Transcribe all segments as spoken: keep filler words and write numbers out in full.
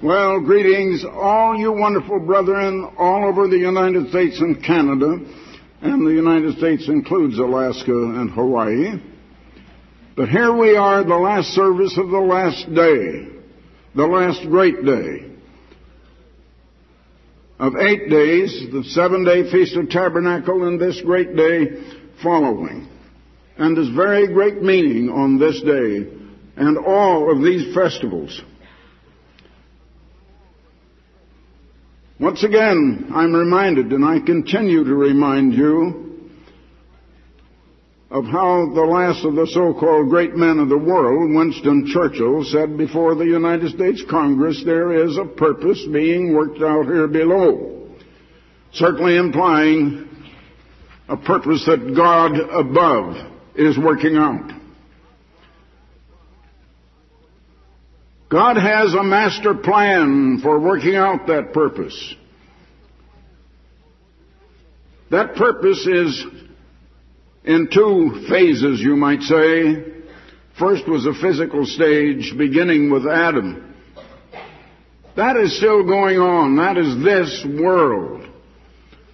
Well, greetings, all you wonderful brethren all over the United States and Canada, and the United States includes Alaska and Hawaii. But here we are, the last service of the last day, the last great day of eight days, the seven-day Feast of Tabernacle, and this great day following. And there's very great meaning on this day and all of these festivals. Once again, I'm reminded, and I continue to remind you, of how the last of the so-called great men of the world, Winston Churchill, said before the United States Congress, there is a purpose being worked out here below, certainly implying a purpose that God above is working out. God has a master plan for working out that purpose. That purpose is in two phases, you might say. First was a physical stage, beginning with Adam. That is still going on. That is this world.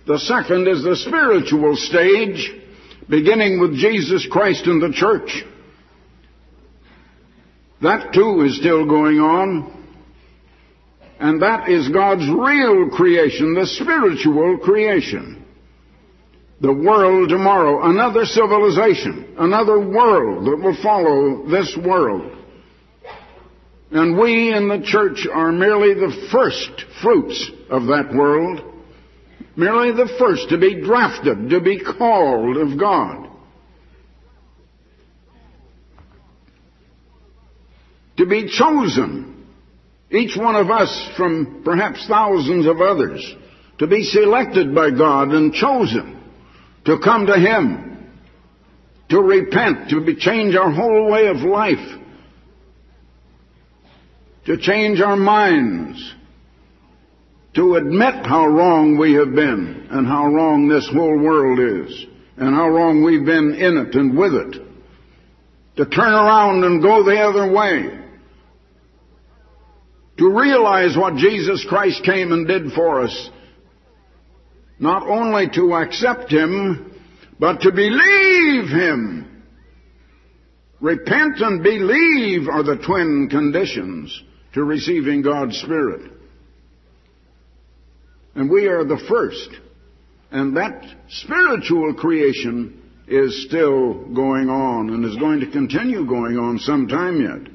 The second is the spiritual stage, beginning with Jesus Christ and the church. That, too, is still going on, and that is God's real creation, the spiritual creation. The world tomorrow, another civilization, another world that will follow this world. And we in the church are merely the first fruits of that world, merely the first to be drafted, to be called of God, to be chosen, each one of us from perhaps thousands of others, to be selected by God and chosen, to come to Him, to repent, to be, change our whole way of life, to change our minds, to admit how wrong we have been and how wrong this whole world is and how wrong we've been in it and with it, to turn around and go the other way, to realize what Jesus Christ came and did for us, not only to accept Him, but to believe Him. Repent and believe are the twin conditions to receiving God's Spirit. And we are the first, and that spiritual creation is still going on and is going to continue going on some time yet.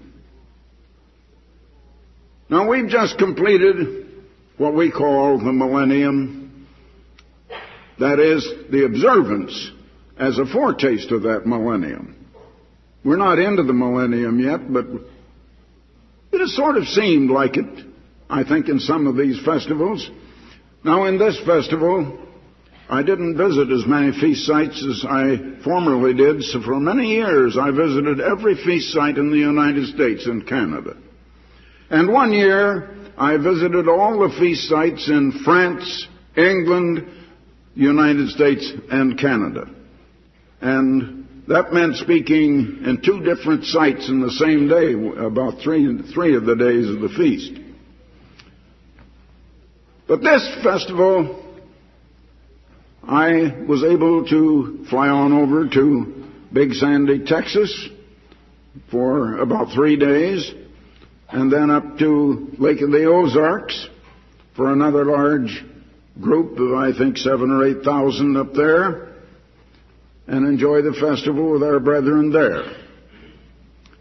Now, we've just completed what we call the millennium. That is, the observance as a foretaste of that millennium. We're not into the millennium yet, but it has sort of seemed like it, I think, in some of these festivals. Now, in this festival, I didn't visit as many feast sites as I formerly did, so for many years I visited every feast site in the United States and Canada. And one year I visited all the feast sites in France, England, United States, and Canada. And that meant speaking in two different sites in the same day, about three, three of the days of the feast. But this festival, I was able to fly on over to Big Sandy, Texas for about three days, and then up to Lake of the Ozarks for another large group of, I think, seven or eight thousand up there, and enjoy the festival with our brethren there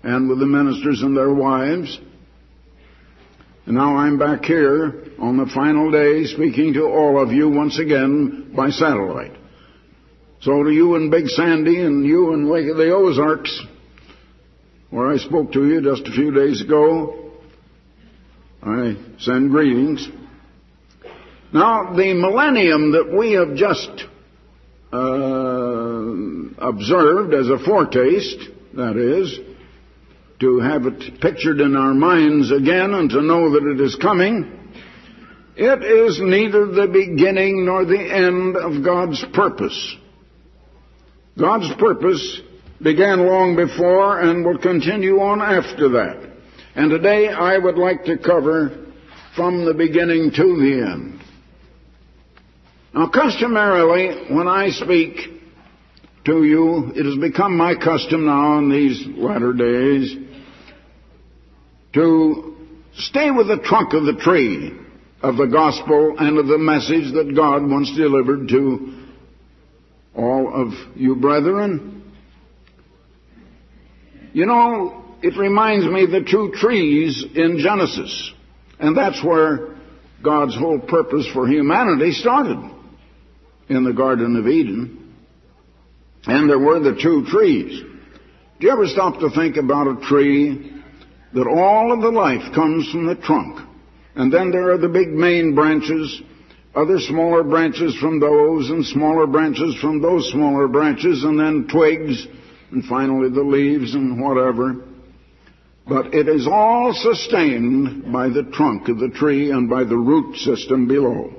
and with the ministers and their wives. And now I'm back here on the final day speaking to all of you once again by satellite. So to you in Big Sandy and you in Lake of the Ozarks, where I spoke to you just a few days ago, I send greetings. Now, the millennium that we have just uh, observed as a foretaste, that is, to have it pictured in our minds again and to know that it is coming, it is neither the beginning nor the end of God's purpose. God's purpose began long before and will continue on after that. And today I would like to cover from the beginning to the end. Now, customarily, when I speak to you, it has become my custom now in these latter days to stay with the trunk of the tree of the gospel and of the message that God once delivered to all of you brethren. You know, it reminds me of the two trees in Genesis, and that's where God's whole purpose for humanity started, in the Garden of Eden. And there were the two trees. Do you ever stop to think about a tree that all of the life comes from the trunk? And then there are the big main branches, other smaller branches from those, and smaller branches from those smaller branches, and then twigs, and finally the leaves and whatever. But it is all sustained by the trunk of the tree and by the root system below.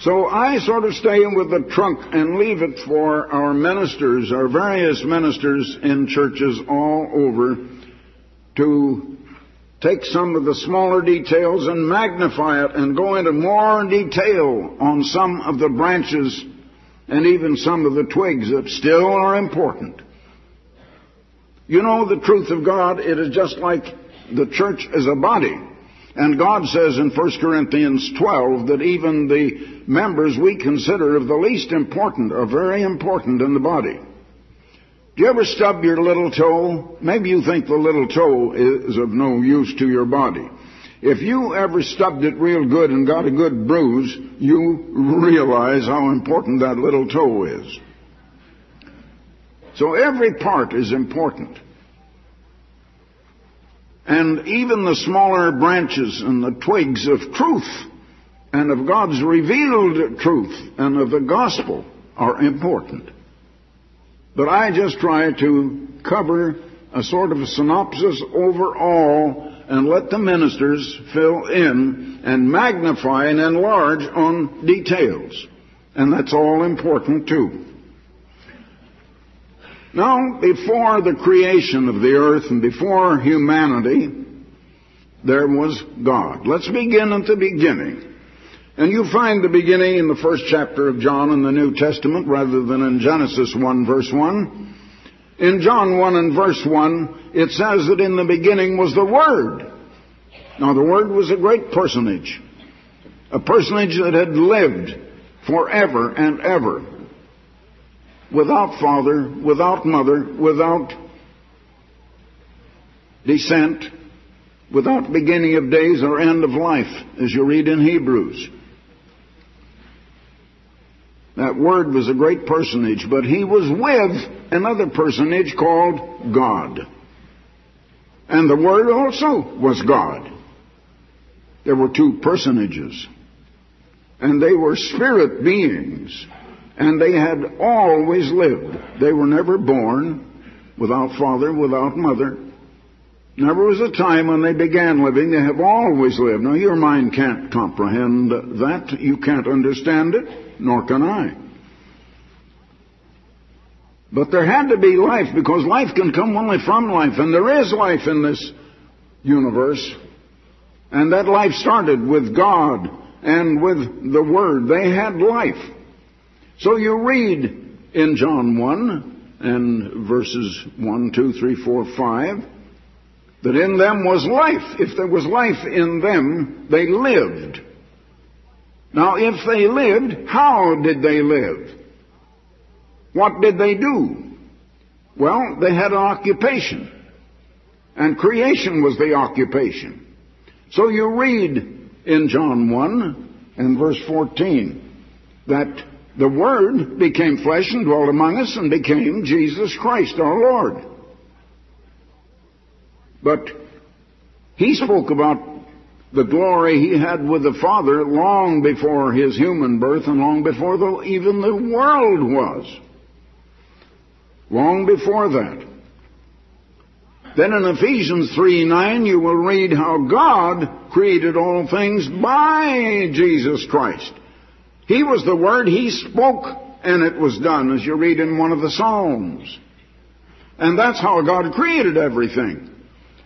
So I sort of stay with the trunk and leave it for our ministers, our various ministers in churches all over, to take some of the smaller details and magnify it and go into more detail on some of the branches and even some of the twigs that still are important. You know the truth of God, it is just like the church as a body. And God says in First Corinthians twelve that even the members we consider of the least important are very important in the body. Do you ever stub your little toe? Maybe you think the little toe is of no use to your body. If you ever stubbed it real good and got a good bruise, you realize how important that little toe is. So every part is important. And even the smaller branches and the twigs of truth and of God's revealed truth and of the gospel are important. But I just try to cover a sort of a synopsis overall and let the ministers fill in and magnify and enlarge on details. And that's all important too. Now, before the creation of the earth and before humanity, there was God. Let's begin at the beginning. And you find the beginning in the first chapter of John in the New Testament rather than in Genesis one, verse one. In John one and verse one, it says that in the beginning was the Word. Now, the Word was a great personage, a personage that had lived forever and ever, without father, without mother, without descent, without beginning of days or end of life, as you read in Hebrews. That Word was a great personage, but he was with another personage called God. And the Word also was God. There were two personages, and they were spirit beings. And they had always lived. They were never born without father, without mother. Never was a time when they began living. They have always lived. Now, your mind can't comprehend that. You can't understand it, nor can I. But there had to be life, because life can come only from life. And there is life in this universe. And that life started with God and with the Word. They had life. So you read in John one and verses one, two, three, four, five, that in them was life. If there was life in them, they lived. Now, if they lived, how did they live? What did they do? Well, they had an occupation, and creation was the occupation. So you read in John one and verse fourteen that the Word became flesh and dwelt among us and became Jesus Christ, our Lord. But he spoke about the glory he had with the Father long before his human birth and long before the, even the world was. Long before that. Then in Ephesians three nine, you will read how God created all things by Jesus Christ. He was the Word, he spoke, and it was done, as you read in one of the Psalms. And that's how God created everything.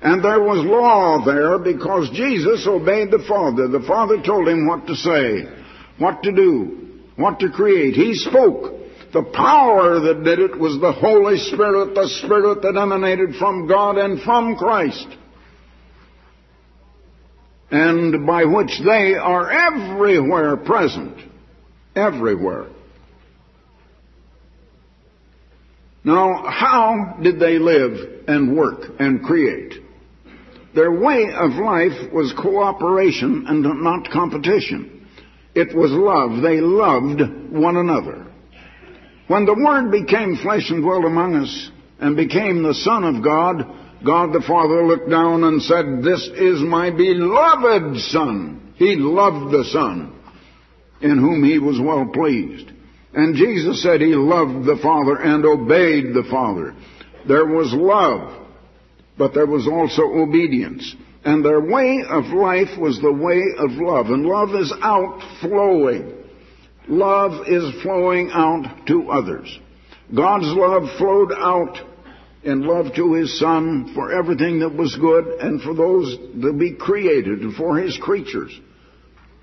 And there was law there because Jesus obeyed the Father. The Father told him what to say, what to do, what to create. He spoke. The power that did it was the Holy Spirit, the Spirit that emanated from God and from Christ, and by which they are everywhere present, everywhere. Now, how did they live and work and create? Their way of life was cooperation and not competition. It was love. They loved one another. When the Word became flesh and dwelt among us and became the Son of God, God the Father looked down and said, "This is my beloved Son." He loved the Son, in whom he was well pleased. And Jesus said he loved the Father and obeyed the Father. There was love, but there was also obedience. And their way of life was the way of love. And love is outflowing. Love is flowing out to others. God's love flowed out in love to His Son for everything that was good and for those to be created and for His creatures.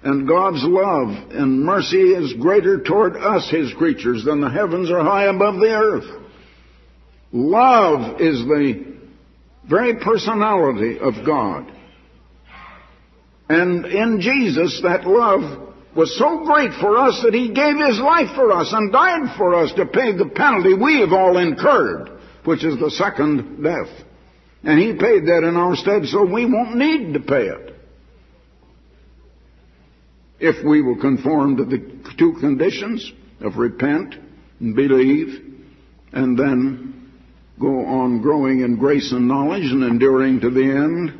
And God's love and mercy is greater toward us, His creatures, than the heavens are high above the earth. Love is the very personality of God. And in Jesus, that love was so great for us that He gave His life for us and died for us to pay the penalty we have all incurred, which is the second death. And He paid that in our stead, so we won't need to pay it if we will conform to the two conditions of repent and believe, and then go on growing in grace and knowledge and enduring to the end.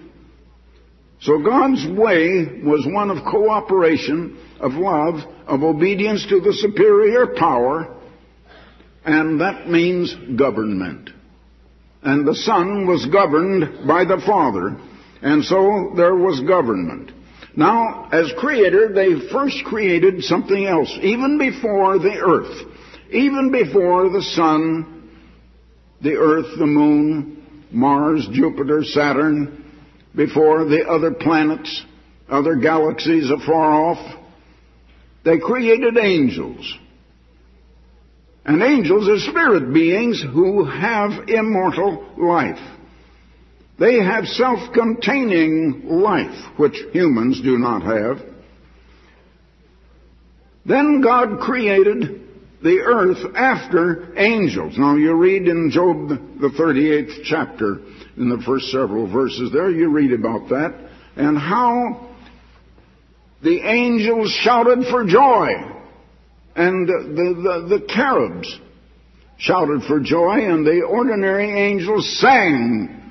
So God's way was one of cooperation, of love, of obedience to the superior power, and that means government. And the Son was governed by the Father, and so there was government. Now, as Creator, they first created something else, even before the earth, even before the sun, the earth, the moon, Mars, Jupiter, Saturn, before the other planets, other galaxies afar off. They created angels. And angels are spirit beings who have immortal life. They have self-containing life, which humans do not have. Then God created the earth after angels. Now you read in Job, the thirty-eighth chapter, in the first several verses there, you read about that, and how the angels shouted for joy, and the, the, the cherubs shouted for joy, and the ordinary angels sang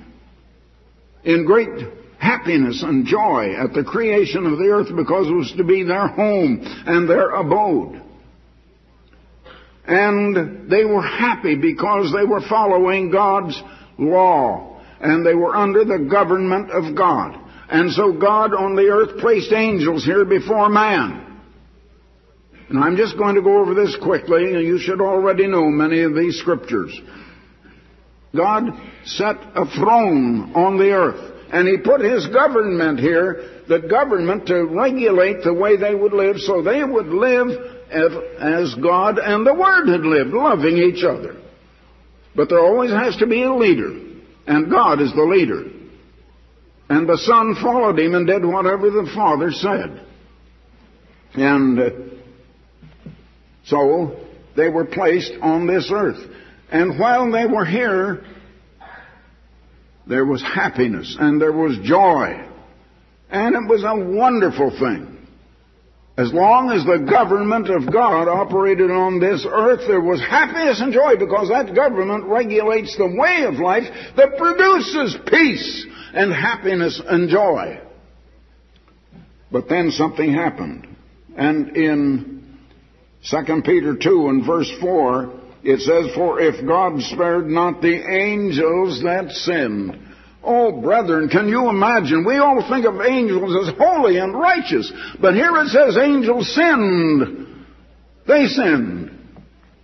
in great happiness and joy at the creation of the earth, because it was to be their home and their abode. And they were happy because they were following God's law, and they were under the government of God. And so God on the earth placed angels here before man. And I'm just going to go over this quickly. You should already know many of these scriptures. God set a throne on the earth, and He put His government here, the government to regulate the way they would live, so they would live as God and the Word had lived, loving each other. But there always has to be a leader. And God is the leader. And the Son followed Him and did whatever the Father said. And so they were placed on this earth. And while they were here, there was happiness and there was joy. And it was a wonderful thing. As long as the government of God operated on this earth, there was happiness and joy, because that government regulates the way of life that produces peace and happiness and joy. But then something happened. And in Second Peter two and verse four, it says, "For if God spared not the angels that sinned..." Oh, brethren, can you imagine? We all think of angels as holy and righteous, but here it says angels sinned. They sinned.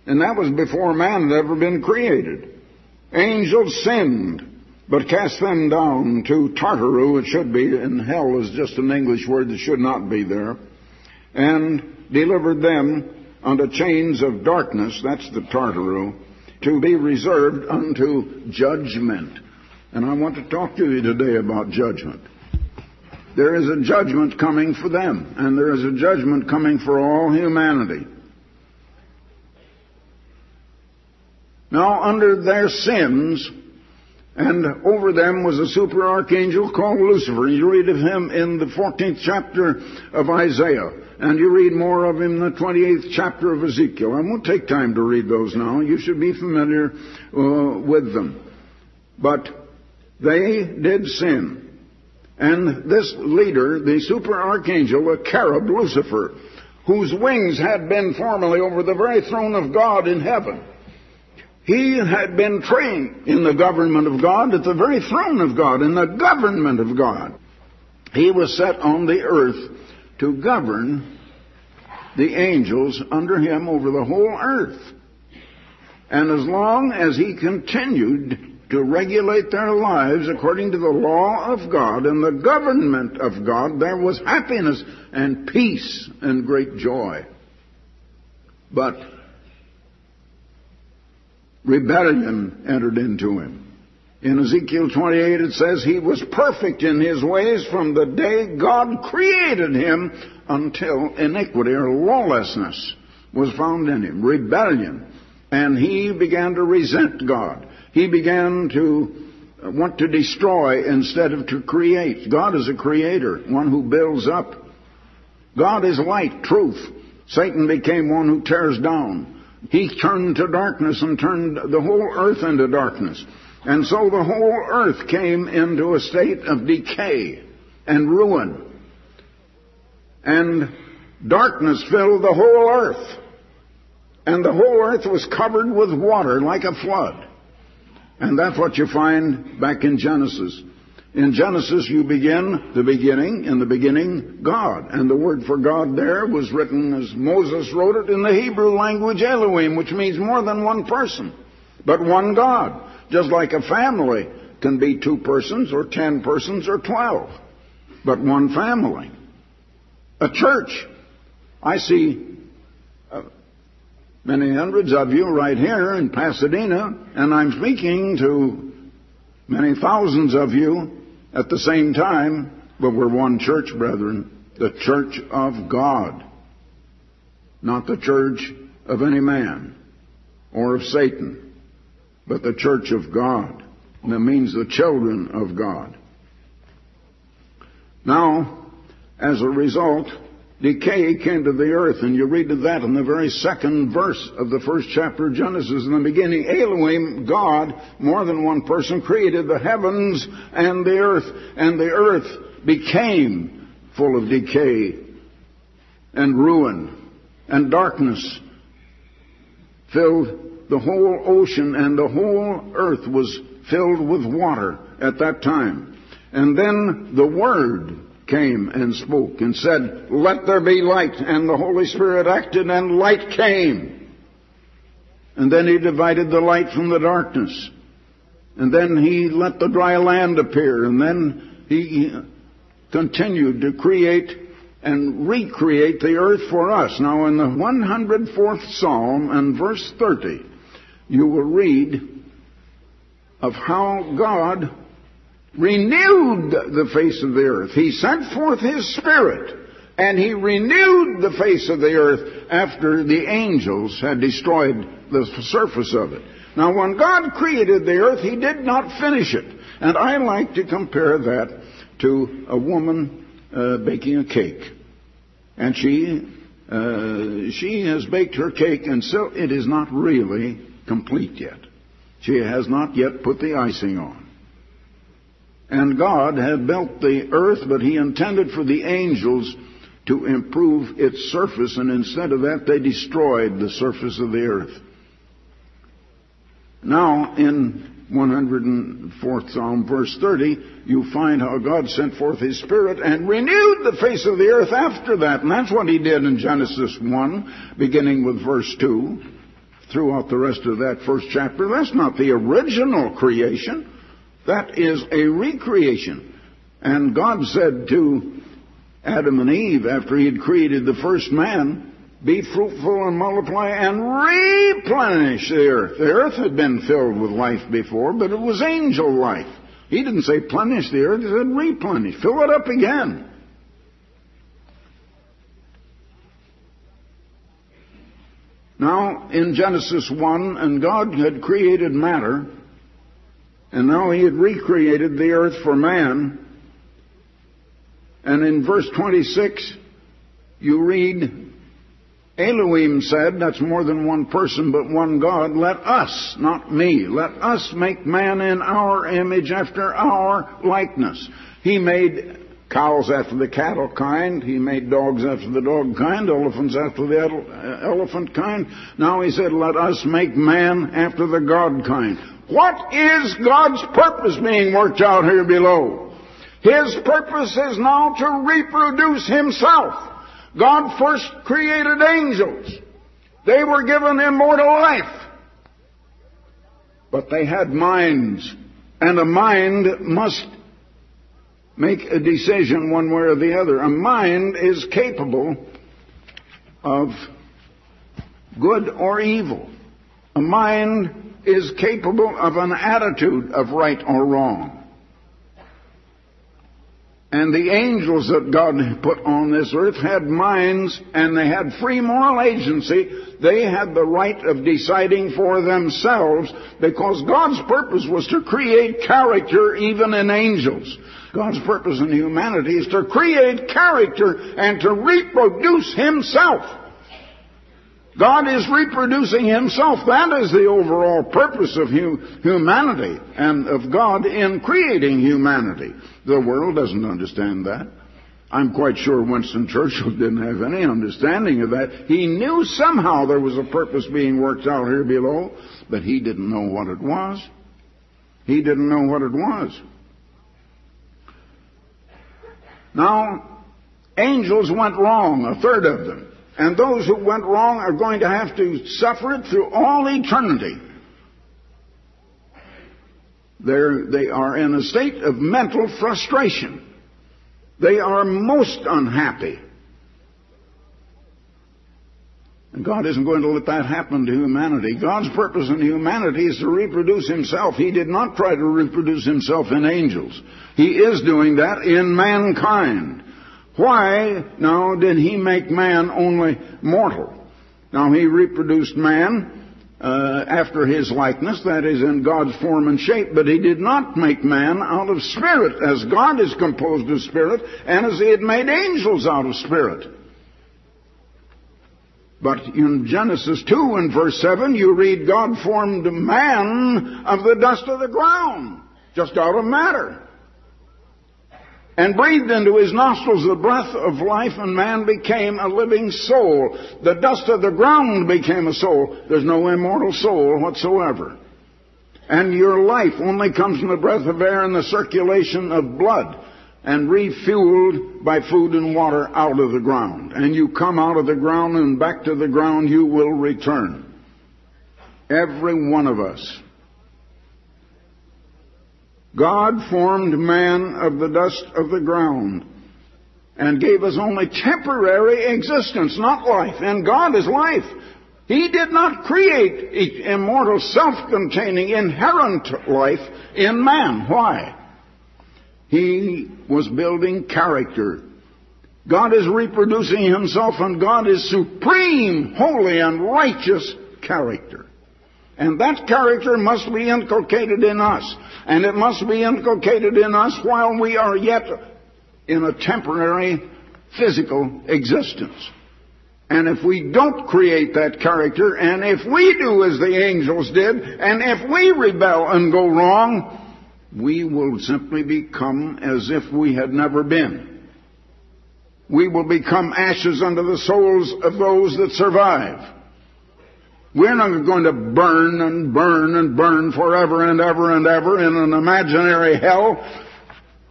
And that was before man had ever been created. Angels sinned. but cast them down to Tartarus, it should be, and hell is just an English word that should not be there, and delivered them unto chains of darkness, that's the Tartarus, to be reserved unto judgment. And I want to talk to you today about judgment. There is a judgment coming for them, and there is a judgment coming for all humanity. Now, under their sins, and over them was a super archangel called Lucifer. You read of him in the fourteenth chapter of Isaiah, and you read more of him in the twenty-eighth chapter of Ezekiel. I won't take time to read those now. You should be familiar uh, with them. But they did sin. And this leader, the super archangel, a cherub, Lucifer, whose wings had been formerly over the very throne of God in heaven, he had been trained in the government of God, at the very throne of God, in the government of God. He was set on the earth to govern the angels under him over the whole earth. And as long as he continued to regulate their lives according to the law of God and the government of God, there was happiness and peace and great joy. But rebellion entered into him. In Ezekiel twenty-eight it says, he was perfect in his ways from the day God created him until iniquity or lawlessness was found in him. Rebellion. And he began to resent God. He began to want to destroy instead of to create. God is a creator, one who builds up. God is light, truth. Satan became one who tears down. He turned to darkness and turned the whole earth into darkness. And so the whole earth came into a state of decay and ruin. And darkness filled the whole earth. And the whole earth was covered with water like a flood. And that's what you find back in Genesis. In Genesis, you begin the beginning, in the beginning, God. And the word for God there was written as Moses wrote it in the Hebrew language, Elohim, which means more than one person, but one God. Just like a family can be two persons or ten persons or twelve, but one family. A church. I see many hundreds of you right here in Pasadena, and I'm speaking to many thousands of you at the same time, but we're one church, brethren, the church of God, not the church of any man or of Satan, but the church of God, and that means the children of God. Now, as a result, decay came to the earth, and you read of that in the very second verse of the first chapter of Genesis. In the beginning, Elohim, God, more than one person, created the heavens and the earth, and the earth became full of decay and ruin, and darkness filled the whole ocean, and the whole earth was filled with water at that time. And then the Word came and spoke and said, let there be light, and the Holy Spirit acted, and light came. And then he divided the light from the darkness. And then he let the dry land appear, and then he continued to create and recreate the earth for us. Now, in the one hundred fourth Psalm and verse thirty, you will read of how God renewed the face of the earth. He sent forth His Spirit, and He renewed the face of the earth after the angels had destroyed the surface of it. Now, when God created the earth, He did not finish it. And I like to compare that to a woman uh, baking a cake. And she, uh, she has baked her cake, and so it is not really complete yet. She has not yet put the icing on. And God had built the earth, but He intended for the angels to improve its surface, and instead of that, they destroyed the surface of the earth. Now, in one hundred fourth Psalm, verse thirty, you find how God sent forth His Spirit and renewed the face of the earth after that. And that's what He did in Genesis one, beginning with verse two, throughout the rest of that first chapter. That's not the original creation. That is a recreation. And God said to Adam and Eve, after he had created the first man, be fruitful and multiply and replenish the earth. The earth had been filled with life before, but it was angel life. He didn't say plenish the earth, he said replenish. Fill it up again. Now, in Genesis one, and God had created matter, and now he had recreated the earth for man. And in verse twenty-six, you read, Elohim said, that's more than one person but one God, let us, not me, let us make man in our image after our likeness. He made cows after the cattle kind. He made dogs after the dog kind, elephants after the elephant kind. Now he said, let us make man after the God kind. What is God's purpose being worked out here below? His purpose is now to reproduce himself. God first created angels. They were given immortal life. But they had minds, and a mind must make a decision one way or the other. A mind is capable of good or evil. A mind is capable of an attitude of right or wrong. And the angels that God put on this earth had minds, and they had free moral agency. They had the right of deciding for themselves, because God's purpose was to create character even in angels. God's purpose in humanity is to create character and to reproduce himself. God is reproducing himself. That is the overall purpose of humanity and of God in creating humanity. The world doesn't understand that. I'm quite sure Winston Churchill didn't have any understanding of that. He knew somehow there was a purpose being worked out here below, but he didn't know what it was. He didn't know what it was. Now, angels went wrong, a third of them. And those who went wrong are going to have to suffer it through all eternity. They're, they are in a state of mental frustration. They are most unhappy. And God isn't going to let that happen to humanity. God's purpose in humanity is to reproduce himself. He did not try to reproduce himself in angels. He is doing that in mankind. Why, now, did he make man only mortal? Now, he reproduced man uh, after his likeness, that is, in God's form and shape, but he did not make man out of spirit, as God is composed of spirit, and as he had made angels out of spirit. But in Genesis two and verse seven, you read, God formed man of the dust of the ground, just out of matter, and breathed into his nostrils the breath of life, and man became a living soul. The dust of the ground became a soul. There's no immortal soul whatsoever. And your life only comes from the breath of air and the circulation of blood, and refueled by food and water out of the ground. And you come out of the ground, and back to the ground you will return. Every one of us. God formed man of the dust of the ground and gave us only temporary existence, not life. And God is life. He did not create immortal, self-containing, inherent life in man. Why? He was building character. God is reproducing himself, and God is supreme, holy, and righteous character. And that character must be inculcated in us. And it must be inculcated in us while we are yet in a temporary physical existence. And if we don't create that character, and if we do as the angels did, and if we rebel and go wrong, we will simply become as if we had never been. We will become ashes under the souls of those that survive. We're not going to burn and burn and burn forever and ever and ever in an imaginary hell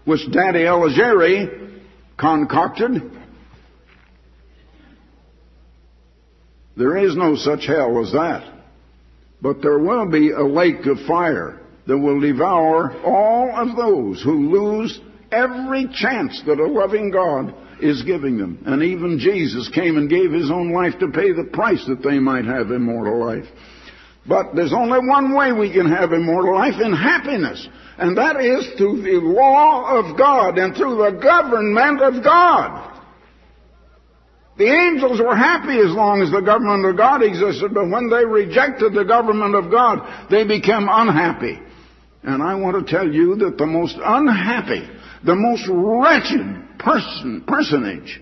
which Daddy Eligeri concocted. There is no such hell as that. But there will be a lake of fire that will devour all of those who lose every chance that a loving God is giving them. And even Jesus came and gave his own life to pay the price that they might have immortal life. But there's only one way we can have immortal life, in happiness. And that is through the law of God and through the government of God. The angels were happy as long as the government of God existed, but when they rejected the government of God, they became unhappy. And I want to tell you that the most unhappy, the most wretched person, personage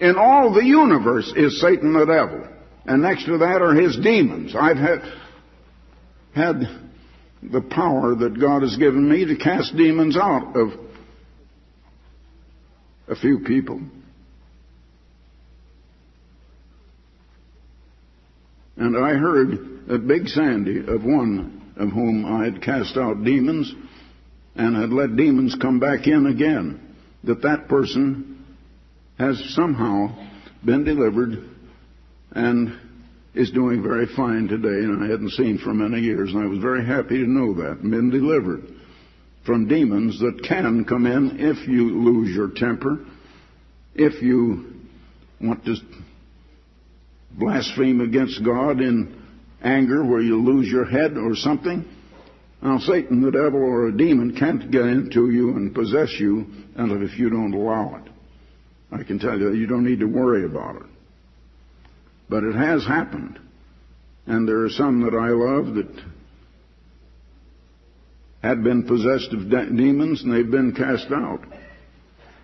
in all the universe is Satan the devil. And next to that are his demons. I've had, had the power that God has given me to cast demons out of a few people. And I heard at Big Sandy of one of whom I had cast out demons and had let demons come back in again, that that person has somehow been delivered and is doing very fine today, and I hadn't seen for many years, and I was very happy to know that, been delivered from demons that can come in if you lose your temper, if you want to blaspheme against God in anger where you lose your head or something. Now, Satan, the devil, or a demon can't get into you and possess you until if you don't allow it. I can tell you, you don't need to worry about it. But it has happened. And there are some that I love that had been possessed of de- demons, and they've been cast out.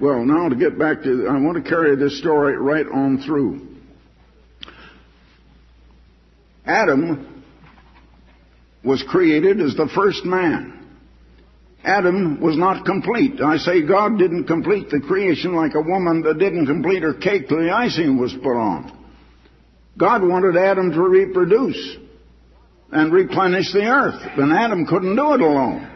Well, now to get back to... I want to carry this story right on through. Adam was created as the first man. Adam was not complete. I say God didn't complete the creation like a woman that didn't complete her cake till the icing was put on. God wanted Adam to reproduce and replenish the earth, and Adam couldn't do it alone.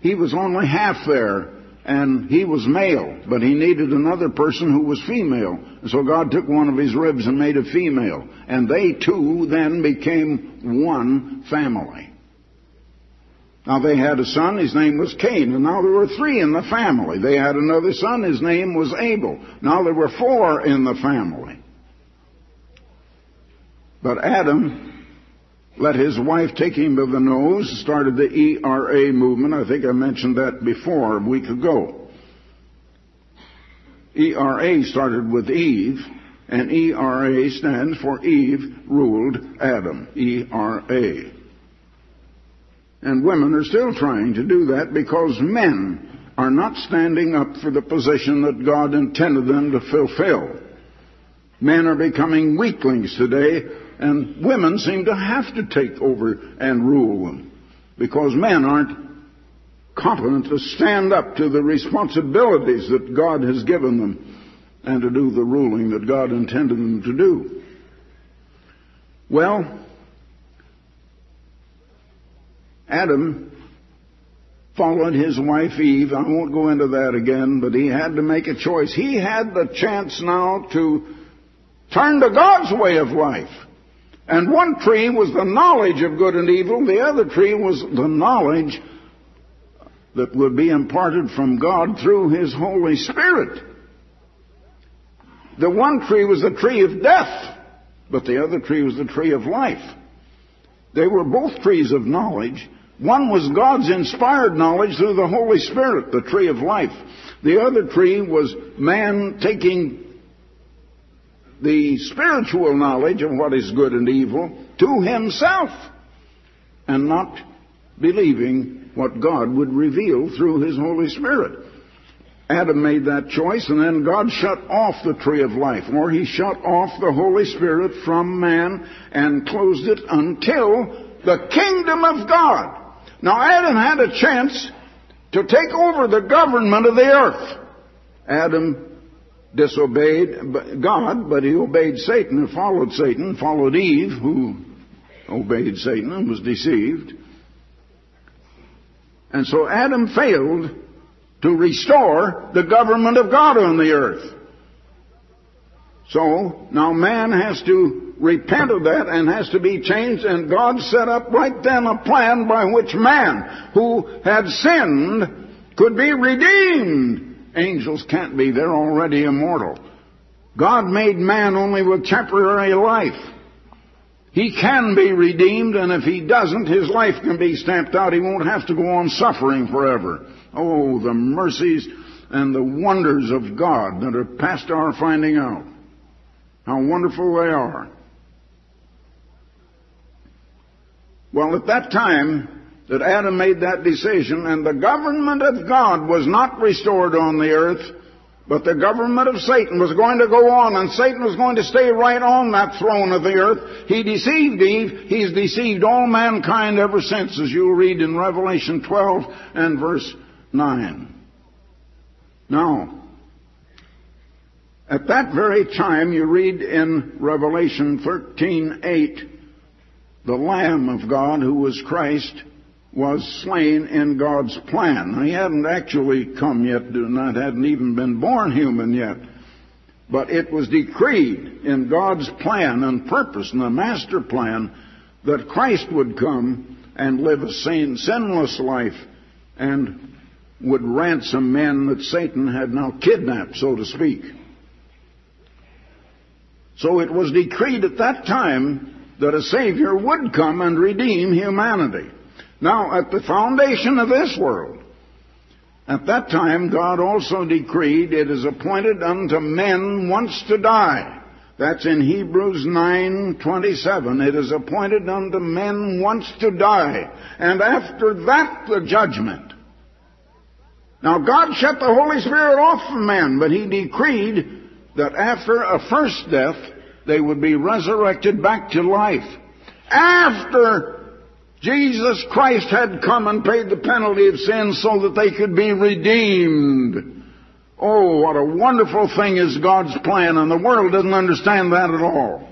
He was only half there, and he was male, but he needed another person who was female. And so God took one of his ribs and made a female. And they, too, then became one family. Now, they had a son. His name was Cain. And now there were three in the family. They had another son. His name was Abel. Now there were four in the family. But Adam let his wife take him by the nose, started the E R A movement. I think I mentioned that before, a week ago. E R A started with Eve, and E R A stands for Eve ruled Adam, E R A. And women are still trying to do that because men are not standing up for the position that God intended them to fulfill. Men are becoming weaklings today, and women seem to have to take over and rule them because men aren't competent to stand up to the responsibilities that God has given them and to do the ruling that God intended them to do. Well, Adam followed his wife Eve. I won't go into that again, but he had to make a choice. He had the chance now to turn to God's way of life. And one tree was the knowledge of good and evil. The other tree was the knowledge that would be imparted from God through his Holy Spirit. The one tree was the tree of death, but the other tree was the tree of life. They were both trees of knowledge. One was God's inspired knowledge through the Holy Spirit, the tree of life. The other tree was man taking the spiritual knowledge of what is good and evil to himself and not believing what God would reveal through his Holy Spirit. Adam made that choice, and then God shut off the tree of life, or he shut off the Holy Spirit from man and closed it until the kingdom of God. Now, Adam had a chance to take over the government of the earth. Adam disobeyed God, but he obeyed Satan and followed Satan, followed Eve, who obeyed Satan and was deceived. And so Adam failed to restore the government of God on the earth. So now man has to repent of that and has to be changed, and God set up right then a plan by which man who had sinned could be redeemed. Angels can't be. They're already immortal. God made man only with temporary life. He can be redeemed, and if he doesn't, his life can be stamped out. He won't have to go on suffering forever. Oh, the mercies and the wonders of God that are past our finding out. How wonderful they are. Well, at that time that Adam made that decision, and the government of God was not restored on the earth, but the government of Satan was going to go on, and Satan was going to stay right on that throne of the earth. He deceived Eve. He's deceived all mankind ever since, as you'll read in Revelation twelve and verse nine. Now, at that very time, you read in Revelation thirteen eight, the Lamb of God, who was Christ, was slain in God's plan. Now, he hadn't actually come yet, and hadn't even been born human yet. But it was decreed in God's plan and purpose and the master plan that Christ would come and live a sin, sinless life and would ransom men that Satan had now kidnapped, so to speak. So it was decreed at that time that a Savior would come and redeem humanity. Now, at the foundation of this world, at that time, God also decreed, it is appointed unto men once to die. That's in Hebrews nine twenty-seven. It is appointed unto men once to die, and after that the judgment. Now, God shut the Holy Spirit off from man, but he decreed that after a first death, they would be resurrected back to life. After Jesus Christ had come and paid the penalty of sin so that they could be redeemed. Oh, what a wonderful thing is God's plan, and the world doesn't understand that at all.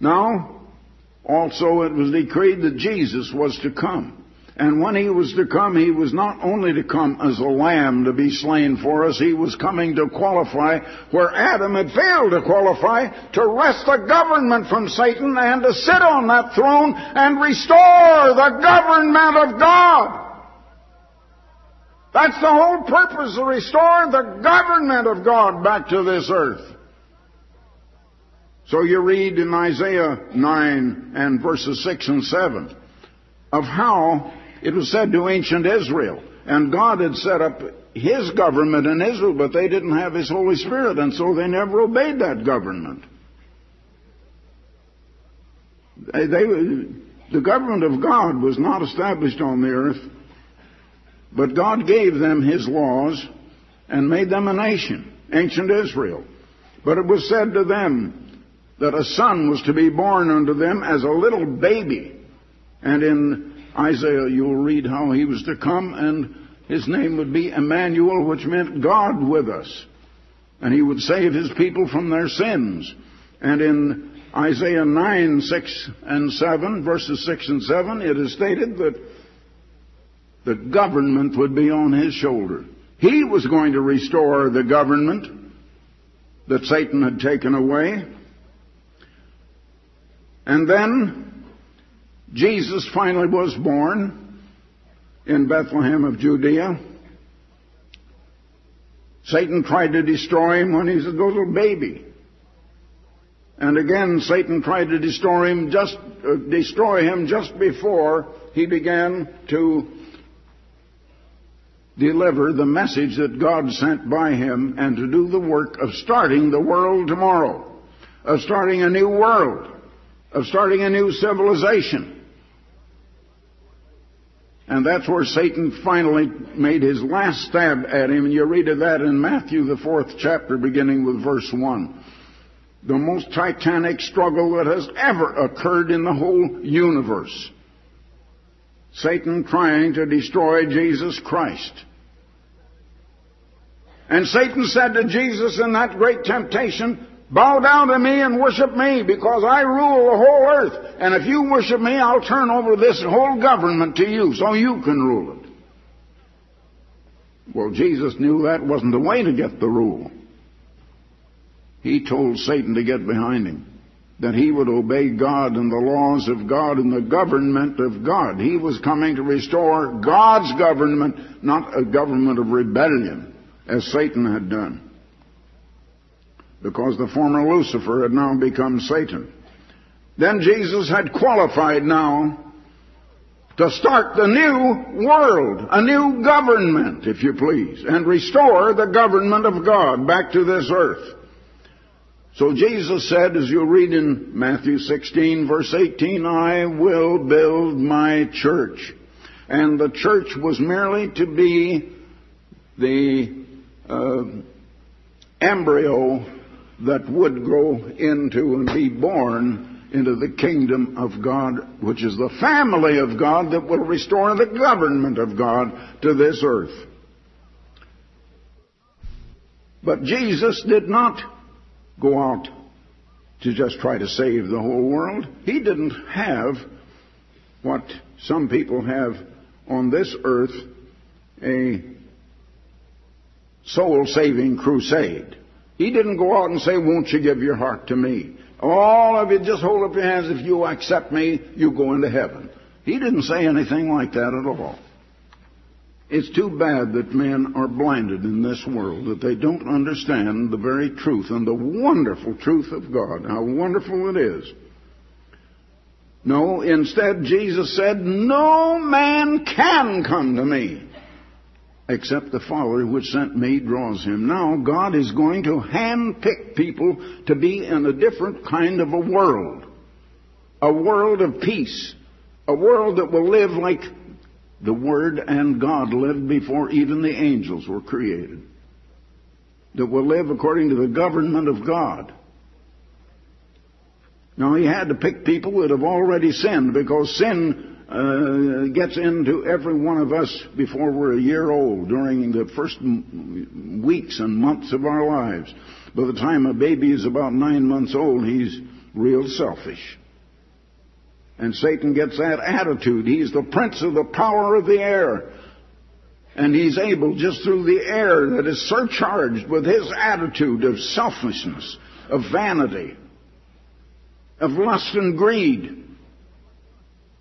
Now, also it was decreed that Jesus was to come. And when he was to come, he was not only to come as a lamb to be slain for us, he was coming to qualify where Adam had failed to qualify, to wrest the government from Satan and to sit on that throne and restore the government of God. That's the whole purpose, to restore the government of God back to this earth. So you read in Isaiah nine and verses six and seven of how it was said to ancient Israel, and God had set up his government in Israel, but they didn't have his Holy Spirit, and so they never obeyed that government. They, they, the government of God was not established on the earth, but God gave them his laws and made them a nation, ancient Israel. But it was said to them that a son was to be born unto them as a little baby. And in Isaiah, you'll read how he was to come, and his name would be Emmanuel, which meant God with us. And he would save his people from their sins. And in Isaiah nine, six and seven, verses six and seven, it is stated that the government would be on his shoulder. He was going to restore the government that Satan had taken away. And then Jesus finally was born in Bethlehem of Judea. Satan tried to destroy him when he was a little baby. And again, Satan tried to destroy him just, uh, destroy him just before he began to deliver the message that God sent by him and to do the work of starting the world tomorrow, of starting a new world, of starting a new civilization. And that's where Satan finally made his last stab at him. And you read of that in Matthew, the fourth chapter, beginning with verse one. The most titanic struggle that has ever occurred in the whole universe. Satan trying to destroy Jesus Christ. And Satan said to Jesus in that great temptation, "Bow down to me and worship me, because I rule the whole earth. And if you worship me, I'll turn over this whole government to you, so you can rule it." Well, Jesus knew that wasn't the way to get the rule. He told Satan to get behind him, that he would obey God and the laws of God and the government of God. He was coming to restore God's government, not a government of rebellion, as Satan had done. Because the former Lucifer had now become Satan. Then Jesus had qualified now to start the new world, a new government, if you please, and restore the government of God back to this earth. So Jesus said, as you read in Matthew sixteen, verse eighteen, I will build my church. And the church was merely to be the uh, embryo that would grow into and be born into the kingdom of God, which is the family of God that will restore the government of God to this earth. But Jesus did not go out to just try to save the whole world. He didn't have what some people have on this earth, a soul-saving crusade. He didn't go out and say, won't you give your heart to me? All of you, just hold up your hands. If you accept me, you go into heaven. He didn't say anything like that at all. It's too bad that men are blinded in this world, that they don't understand the very truth and the wonderful truth of God, how wonderful it is. No, instead, Jesus said, no man can come to me except the Father which sent me draws him. Now, God is going to handpick people to be in a different kind of a world, a world of peace, a world that will live like the Word and God lived before even the angels were created, that will live according to the government of God. Now, he had to pick people that have already sinned, because sin uh, gets into every one of us before we're a year old, during the first m weeks and months of our lives. By the time a baby is about nine months old, he's real selfish. And Satan gets that attitude. He's the prince of the power of the air. And he's able, just through the air that is surcharged with his attitude of selfishness, of vanity, of lust and greed,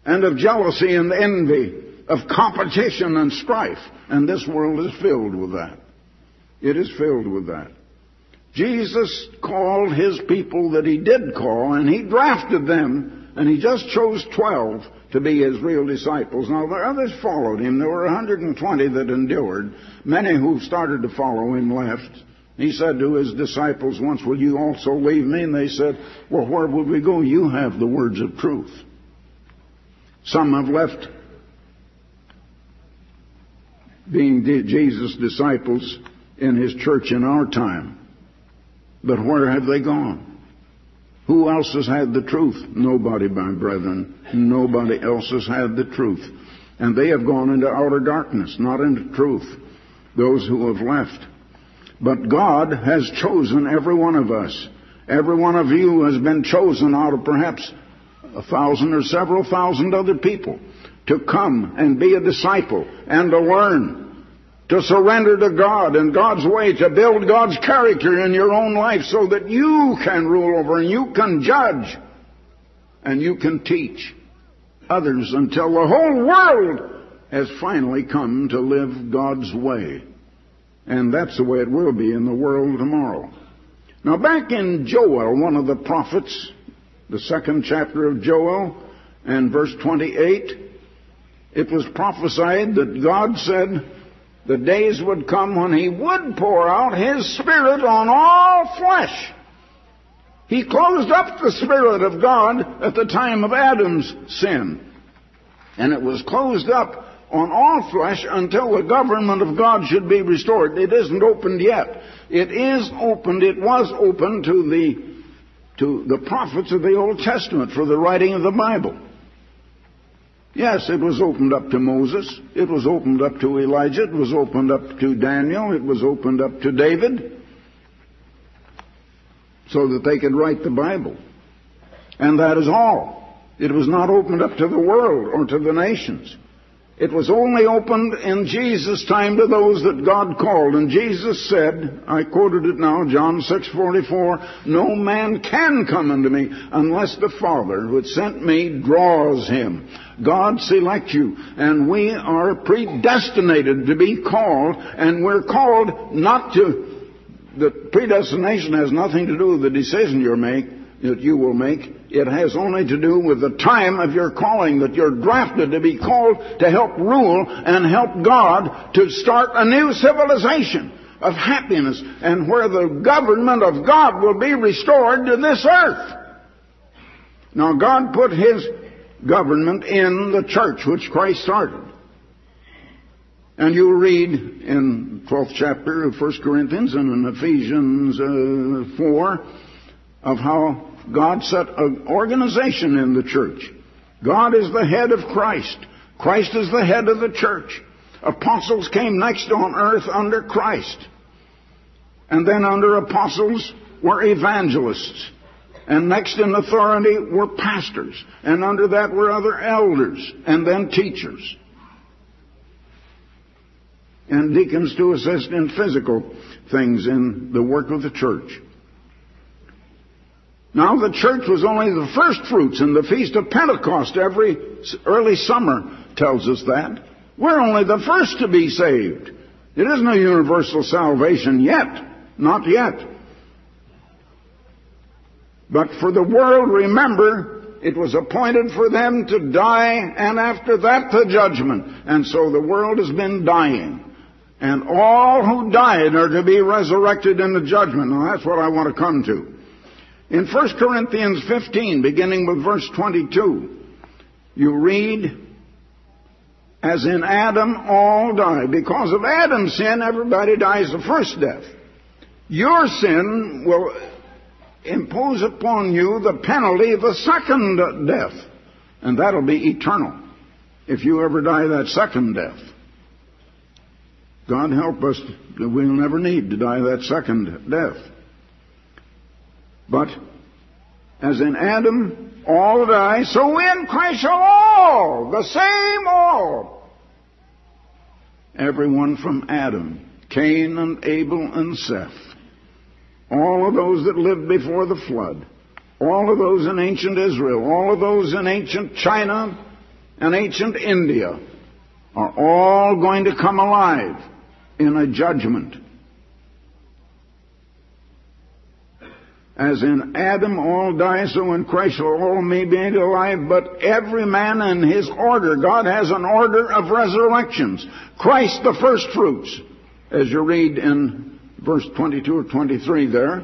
and of jealousy and envy, of competition and strife. And this world is filled with that. It is filled with that. Jesus called his people that he did call, and he drafted them. And he just chose twelve to be his real disciples. Now, the others followed him. There were one hundred twenty that endured. Many who started to follow him left. He said to his disciples once, will you also leave me? And they said, well, where would we go? You have the words of truth. Some have left being Jesus' disciples in his church in our time. But where have they gone? Who else has had the truth? Nobody, my brethren. Nobody else has had the truth. And they have gone into outer darkness, not into truth, those who have left. But God has chosen every one of us. Every one of you has been chosen out of perhaps a thousand or several thousand other people to come and be a disciple and to learn, to surrender to God and God's way, to build God's character in your own life so that you can rule over and you can judge and you can teach others until the whole world has finally come to live God's way. And that's the way it will be in the world tomorrow. Now, back in Joel, one of the prophets, the second chapter of Joel and verse twenty-eight, it was prophesied that God said, the days would come when he would pour out his Spirit on all flesh. He closed up the Spirit of God at the time of Adam's sin. And it was closed up on all flesh until the government of God should be restored. It isn't opened yet. It is opened. It was opened to the, to the prophets of the Old Testament for the writing of the Bible. Yes, it was opened up to Moses, it was opened up to Elijah, it was opened up to Daniel, it was opened up to David, so that they could write the Bible. And that is all. It was not opened up to the world or to the nations. It was only opened in Jesus' time to those that God called. And Jesus said, I quoted it now, John six forty-four, no man can come unto me unless the Father which sent me draws him. God selects you, and we are predestinated to be called, and we're called not to... The predestination has nothing to do with the decision you make, that you will make. It has only to do with the time of your calling, that you're drafted to be called to help rule and help God to start a new civilization of happiness, and where the government of God will be restored to this earth. Now, God put His government in the church, which Christ started. And you read in twelfth chapter of First Corinthians and in Ephesians uh, four of how God set an organization in the church. God is the head of Christ. Christ is the head of the church. Apostles came next on earth under Christ. And then under apostles were evangelists. And next in authority were pastors. And under that were other elders and then teachers. And deacons to assist in physical things in the work of the church. Now, the church was only the first fruits in the Feast of Pentecost. Every early summer tells us that. We're only the first to be saved. It isn't a universal salvation yet. Not yet. But for the world, remember... It was appointed for them to die, and after that the judgment. And so the world has been dying. And all who died are to be resurrected in the judgment. Now, that's what I want to come to. In First Corinthians fifteen, beginning with verse twenty-two, you read, as in Adam all die. Because of Adam's sin, everybody dies the first death. Your sin will... impose upon you the penalty of the second death. And that'll be eternal if you ever die that second death. God help us that we'll never need to die that second death. But as in Adam all die, so in Christ shall all, the same all. Everyone from Adam, Cain and Abel and Seth. All of those that lived before the flood, all of those in ancient Israel, all of those in ancient China and ancient India are all going to come alive in a judgment. As in Adam all die, so in Christ shall all may be made alive, but every man in his order. God has an order of resurrections. Christ the first fruits, as you read in verse twenty-two or twenty-three there,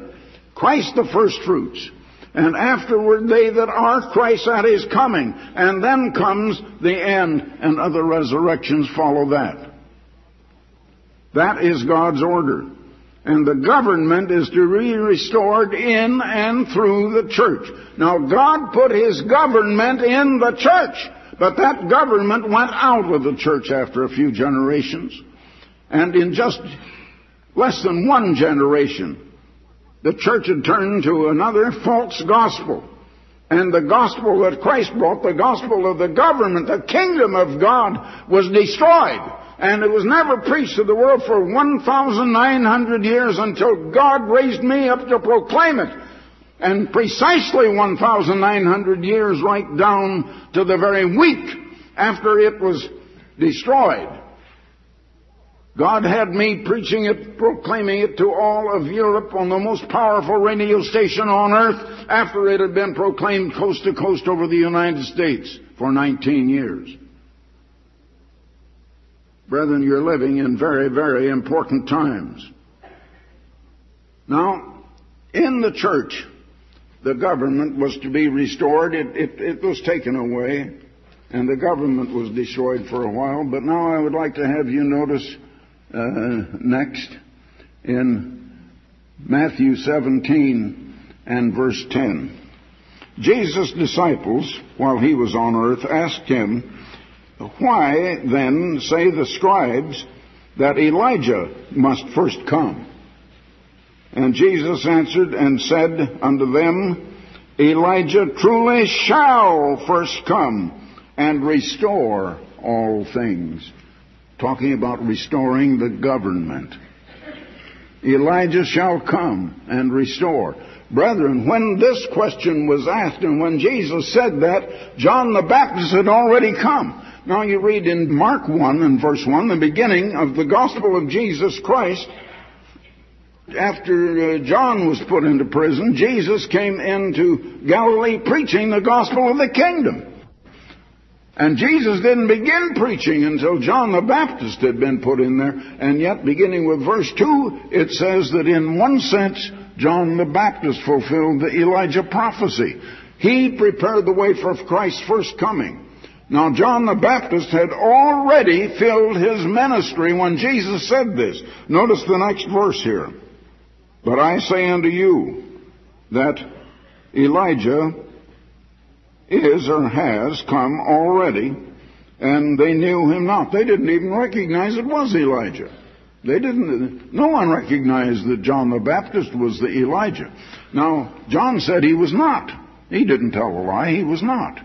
Christ the first fruits, and afterward they that are Christ at His coming, and then comes the end, and other resurrections follow that. That is God's order, and the government is to be restored in and through the church. Now, God put His government in the church, but that government went out of the church after a few generations, and in just... less than one generation, the church had turned to another false gospel. And the gospel that Christ brought, the gospel of the government, the kingdom of God, was destroyed. And it was never preached to the world for one thousand nine hundred years until God raised me up to proclaim it. And precisely one thousand nine hundred years right down to the very week after it was destroyed. God had me preaching it, proclaiming it to all of Europe on the most powerful radio station on earth after it had been proclaimed coast to coast over the United States for nineteen years. Brethren, you're living in very, very important times. Now, in the church, the government was to be restored. It, it, it was taken away, and the government was destroyed for a while. But now I would like to have you notice... Uh, next, in Matthew seventeen and verse ten. Jesus' disciples, while He was on earth, asked Him, why then say the scribes that Elijah must first come? And Jesus answered and said unto them, Elijah truly shall first come and restore all things. Talking about restoring the government. Elijah shall come and restore. Brethren, when this question was asked and when Jesus said that, John the Baptist had already come. Now you read in Mark one and verse one, the beginning of the gospel of Jesus Christ. After John was put into prison, Jesus came into Galilee preaching the gospel of the kingdom. And Jesus didn't begin preaching until John the Baptist had been put in there. And yet, beginning with verse two, it says that in one sense, John the Baptist fulfilled the Elijah prophecy. He prepared the way for Christ's first coming. Now, John the Baptist had already filled his ministry when Jesus said this. Notice the next verse here. But I say unto you that Elijah is or has come already, and they knew him not. They didn't even recognize it was Elijah. They didn't. No one recognized that John the Baptist was the Elijah. Now, John said he was not. He didn't tell a lie. He was not.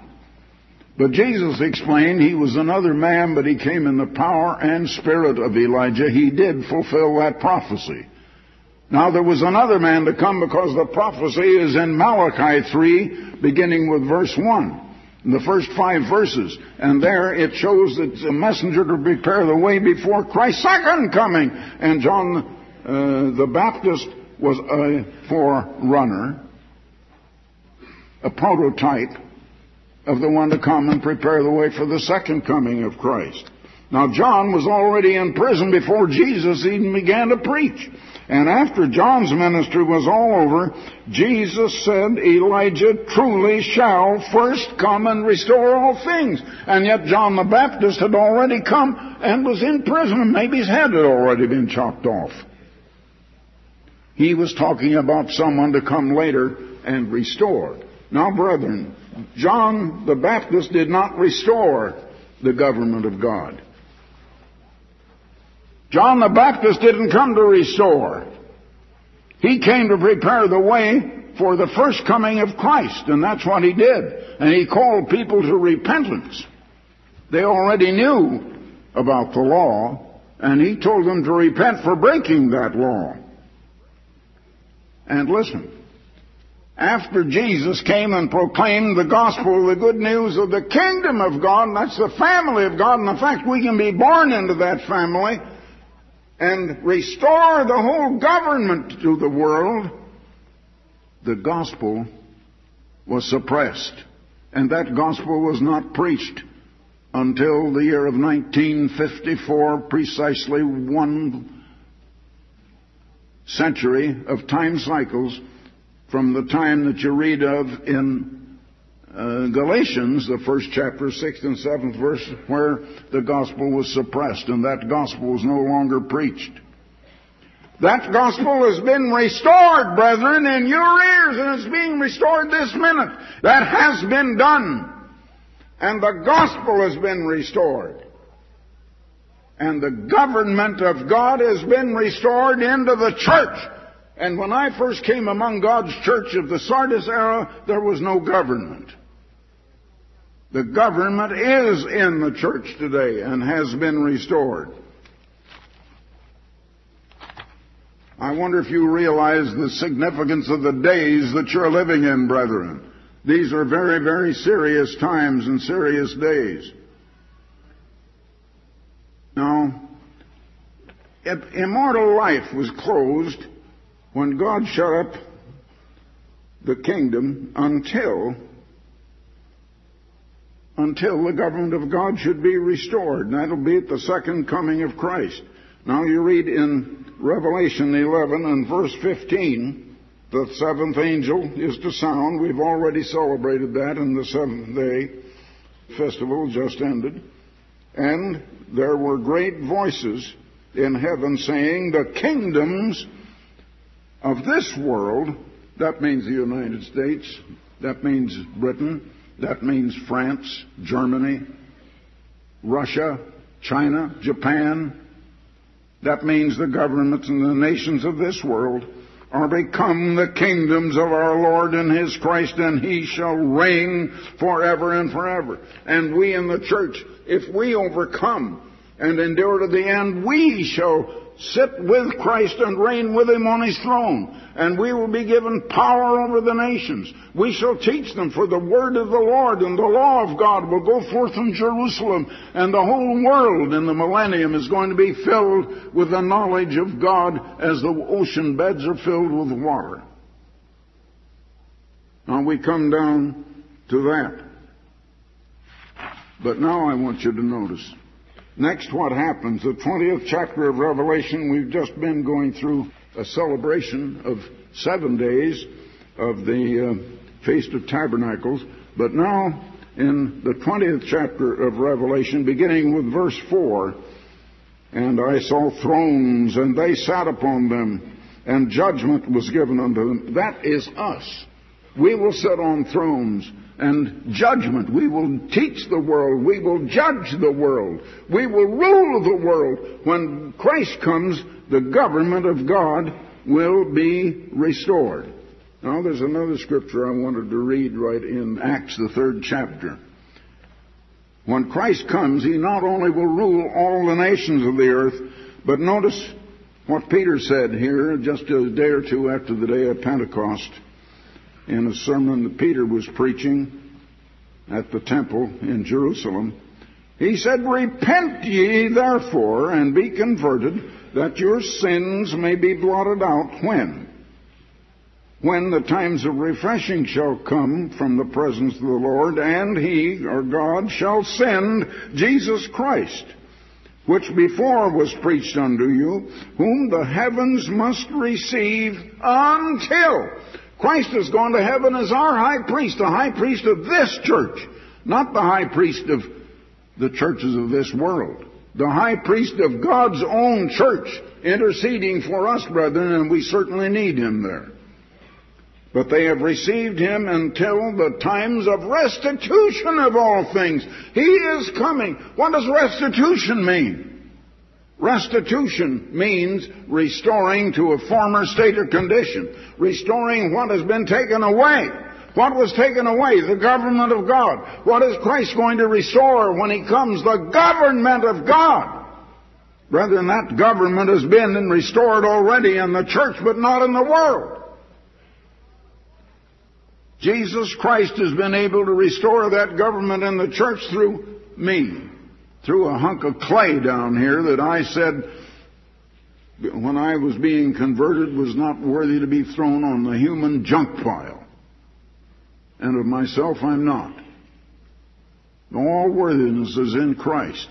But Jesus explained he was another man, but he came in the power and spirit of Elijah. He did fulfill that prophecy. Now, there was another man to come because the prophecy is in Malachi three, beginning with verse one, in the first five verses. And there it shows that a messenger to prepare the way before Christ's second coming. And John uh, the Baptist was a forerunner, a prototype of the one to come and prepare the way for the second coming of Christ. Now, John was already in prison before Jesus even began to preach. And after John's ministry was all over, Jesus said, Elijah truly shall first come and restore all things. And yet John the Baptist had already come and was in prison. Maybe his head had already been chopped off. He was talking about someone to come later and restore. Now, brethren, John the Baptist did not restore the government of God. John the Baptist didn't come to restore. He came to prepare the way for the first coming of Christ, and that's what he did. And he called people to repentance. They already knew about the law, and he told them to repent for breaking that law. And listen, after Jesus came and proclaimed the gospel, the good news of the kingdom of God, and that's the family of God, and the fact we can be born into that family, and restore the whole government to the world, the gospel was suppressed. And that gospel was not preached until the year of nineteen fifty-four, precisely one century of time cycles from the time that you read of in uh, Galatians, the first chapter, sixth and seventh verse, where the gospel was suppressed and that gospel was no longer preached. That gospel has been restored, brethren, in your ears, and it's being restored this minute. That has been done, and the gospel has been restored, and the government of God has been restored into the church. And when I first came among God's church of the Sardis era, there was no government. The government is in the church today and has been restored. I wonder if you realize the significance of the days that you're living in, brethren. These are very, very serious times and serious days. Now, if immortal life was closed when God shut up the kingdom until, until the government of God should be restored. And that'll be at the second coming of Christ. Now you read in Revelation eleven and verse fifteen, the seventh angel is to sound. We've already celebrated that in the seventh day festival just ended. And there were great voices in heaven saying, the kingdoms of this world, that means the United States, that means Britain, that means France, Germany, Russia, China, Japan, that means the governments and the nations of this world are become the kingdoms of our Lord and His Christ, and He shall reign forever and forever. And we in the church, if we overcome and endure to the end, we shall sit with Christ and reign with Him on His throne. And we will be given power over the nations. We shall teach them, for the word of the Lord and the law of God will go forth from Jerusalem. And the whole world in the millennium is going to be filled with the knowledge of God as the ocean beds are filled with water. Now we come down to that. But now I want you to notice. Next, what happens? The twentieth chapter of Revelation, we've just been going through a celebration of seven days of the uh, Feast of Tabernacles. But now, in the twentieth chapter of Revelation, beginning with verse four, "And I saw thrones, and they sat upon them, and judgment was given unto them." That is us. We will sit on thrones. And judgment. We will teach the world. We will judge the world. We will rule the world. When Christ comes, the government of God will be restored. Now, there's another scripture I wanted to read right in Acts, the third chapter. When Christ comes, He not only will rule all the nations of the earth, but notice what Peter said here just a day or two after the day of Pentecost, in a sermon that Peter was preaching at the temple in Jerusalem. He said, "Repent ye therefore, and be converted, that your sins may be blotted out." When? When the times of refreshing shall come from the presence of the Lord, and He, or God, shall send Jesus Christ, which before was preached unto you, whom the heavens must receive until... Christ is going to heaven as our high priest, the high priest of this church, not the high priest of the churches of this world. The high priest of God's own church, interceding for us, brethren, and we certainly need Him there. But they have received Him until the times of restitution of all things. He is coming. What does restitution mean? Restitution means restoring to a former state or condition, restoring what has been taken away. What was taken away? The government of God. What is Christ going to restore when He comes? The government of God. Brethren, that government has been and restored already in the church, but not in the world. Jesus Christ has been able to restore that government in the church through me. Threw a hunk of clay down here that I said, when I was being converted, was not worthy to be thrown on the human junk pile. And of myself I'm not. All worthiness is in Christ.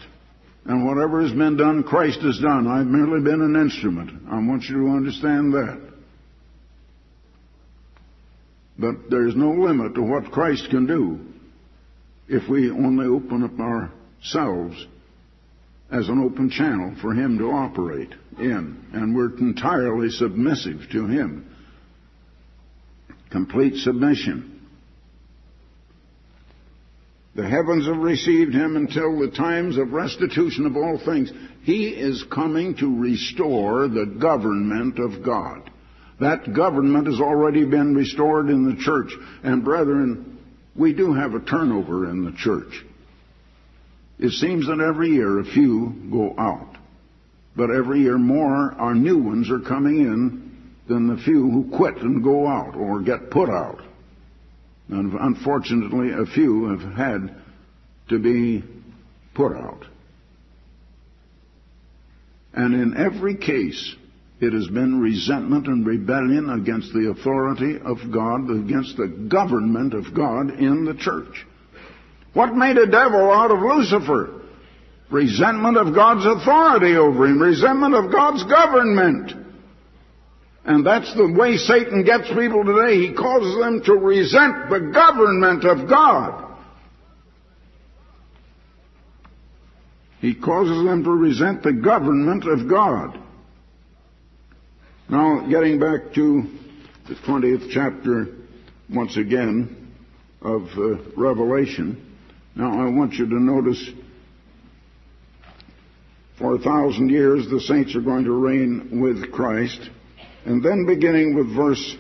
And whatever has been done, Christ has done. I've merely been an instrument. I want you to understand that. But there's no limit to what Christ can do if we only open up our selves as an open channel for Him to operate in, and we're entirely submissive to Him. Complete submission. The heavens have received Him until the times of restitution of all things. He is coming to restore the government of God. That government has already been restored in the church. And brethren, we do have a turnover in the church. It seems that every year a few go out, but every year more our new ones are coming in than the few who quit and go out or get put out. And unfortunately, a few have had to be put out. And in every case, it has been resentment and rebellion against the authority of God, against the government of God in the church. What made a devil out of Lucifer? Resentment of God's authority over him. Resentment of God's government. And that's the way Satan gets people today. He causes them to resent the government of God. He causes them to resent the government of God. Now, getting back to the twentieth chapter, once again, of uh, Revelation. Now, I want you to notice, for a thousand years, the saints are going to reign with Christ. And then beginning with verse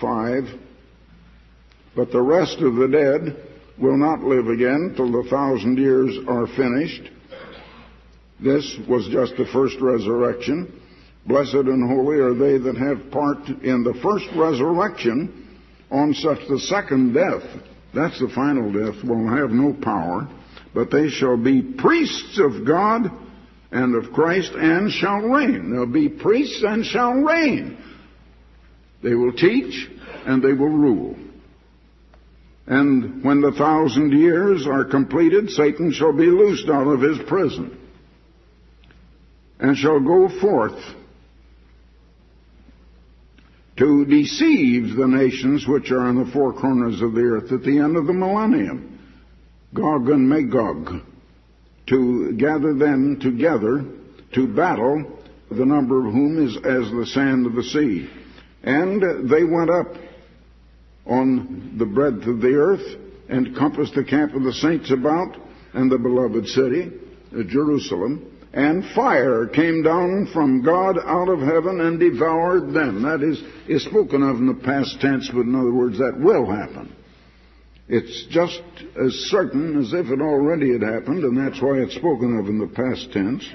five, "But the rest of the dead will not live again till the thousand years are finished." This was just the first resurrection. "Blessed and holy are they that have part in the first resurrection. On such the second death," that's the final death, "will have no power, but they shall be priests of God and of Christ, and shall reign." They'll be priests and shall reign. They will teach and they will rule. "And when the thousand years are completed, Satan shall be loosed out of his prison, and shall go forth to deceive the nations which are in the four corners of the earth," at the end of the millennium, Gog and Magog, "to gather them together to battle, the number of whom is as the sand of the sea. And they went up on the breadth of the earth, and compassed the camp of the saints about, and the beloved city," Jerusalem, "and fire came down from God out of heaven and devoured them." That is, is spoken of in the past tense, but in other words, that will happen. It's just as certain as if it already had happened, and that's why it's spoken of in the past tense.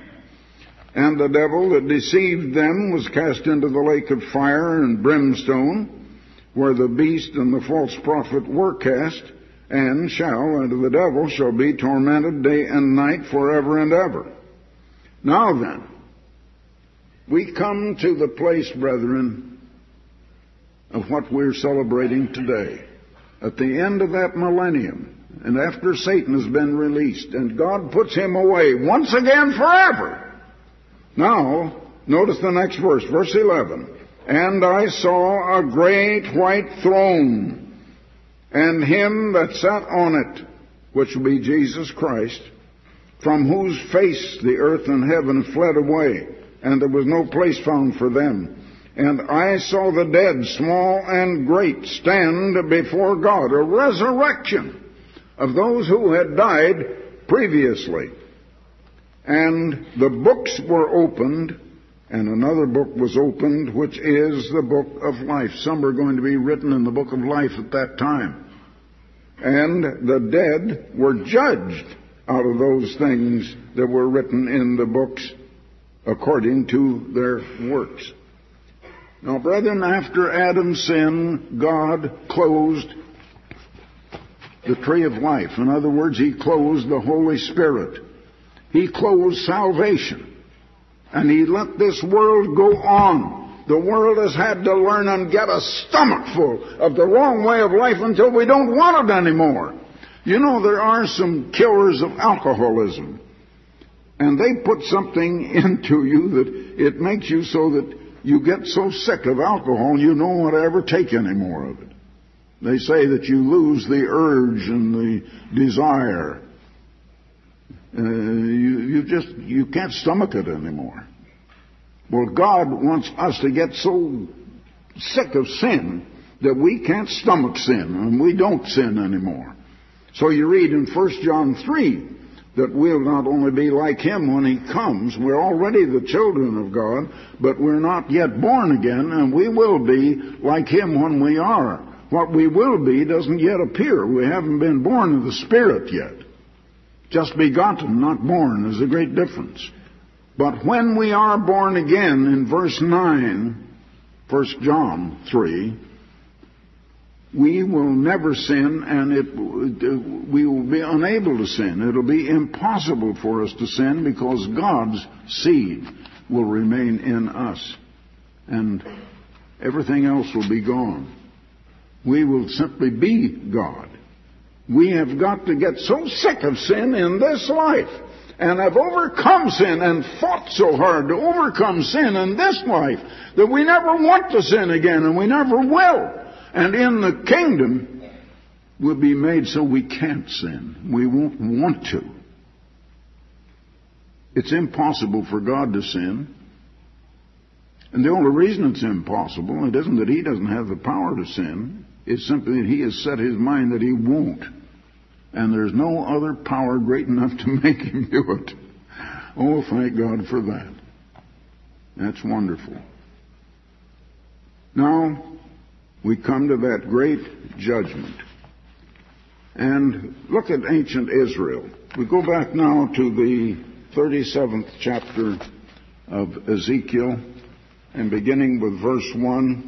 "And the devil that deceived them was cast into the lake of fire and brimstone, where the beast and the false prophet were cast, and shall," and the devil shall be tormented day and night forever and ever. Now then, we come to the place, brethren, of what we're celebrating today. At the end of that millennium, and after Satan has been released, and God puts him away once again forever. Now, notice the next verse, verse eleven. "And I saw a great white throne, and him that sat on it," which will be Jesus Christ, "from whose face the earth and heaven fled away, and there was no place found for them. And I saw the dead, small and great, stand before God." A resurrection of those who had died previously. "And the books were opened, and another book was opened, which is the book of life." Some are going to be written in the book of life at that time. "And the dead were judged out of those things that were written in the books according to their works." Now, brethren, after Adam's sin, God closed the tree of life. In other words, He closed the Holy Spirit. He closed salvation. And He let this world go on. The world has had to learn and get a stomachful of the wrong way of life until we don't want it anymore. You know, there are some killers of alcoholism, and they put something into you that it makes you so that you get so sick of alcohol you don't want to ever take any more of it. They say that you lose the urge and the desire. Uh, you, you just, you can't stomach it anymore. Well, God wants us to get so sick of sin that we can't stomach sin, and we don't sin anymore. So you read in First John three that we'll not only be like Him when He comes, we're already the children of God, but we're not yet born again, and we will be like Him when we are. What we will be doesn't yet appear. We haven't been born of the Spirit yet. Just begotten, not born, is a great difference. But when we are born again, in verse nine, First John three, we will never sin, and it, we will be unable to sin. It'll be impossible for us to sin because God's seed will remain in us, and everything else will be gone. We will simply be God. We have got to get so sick of sin in this life, and have overcome sin and fought so hard to overcome sin in this life that we never want to sin again, and we never will. And in the kingdom, we'll be made so we can't sin. We won't want to. It's impossible for God to sin. And the only reason it's impossible, it isn't that He doesn't have the power to sin. It's simply that He has set His mind that He won't. And there's no other power great enough to make Him do it. Oh, thank God for that. That's wonderful. Now we come to that great judgment. And look at ancient Israel. We go back now to the thirty-seventh chapter of Ezekiel, and beginning with verse one,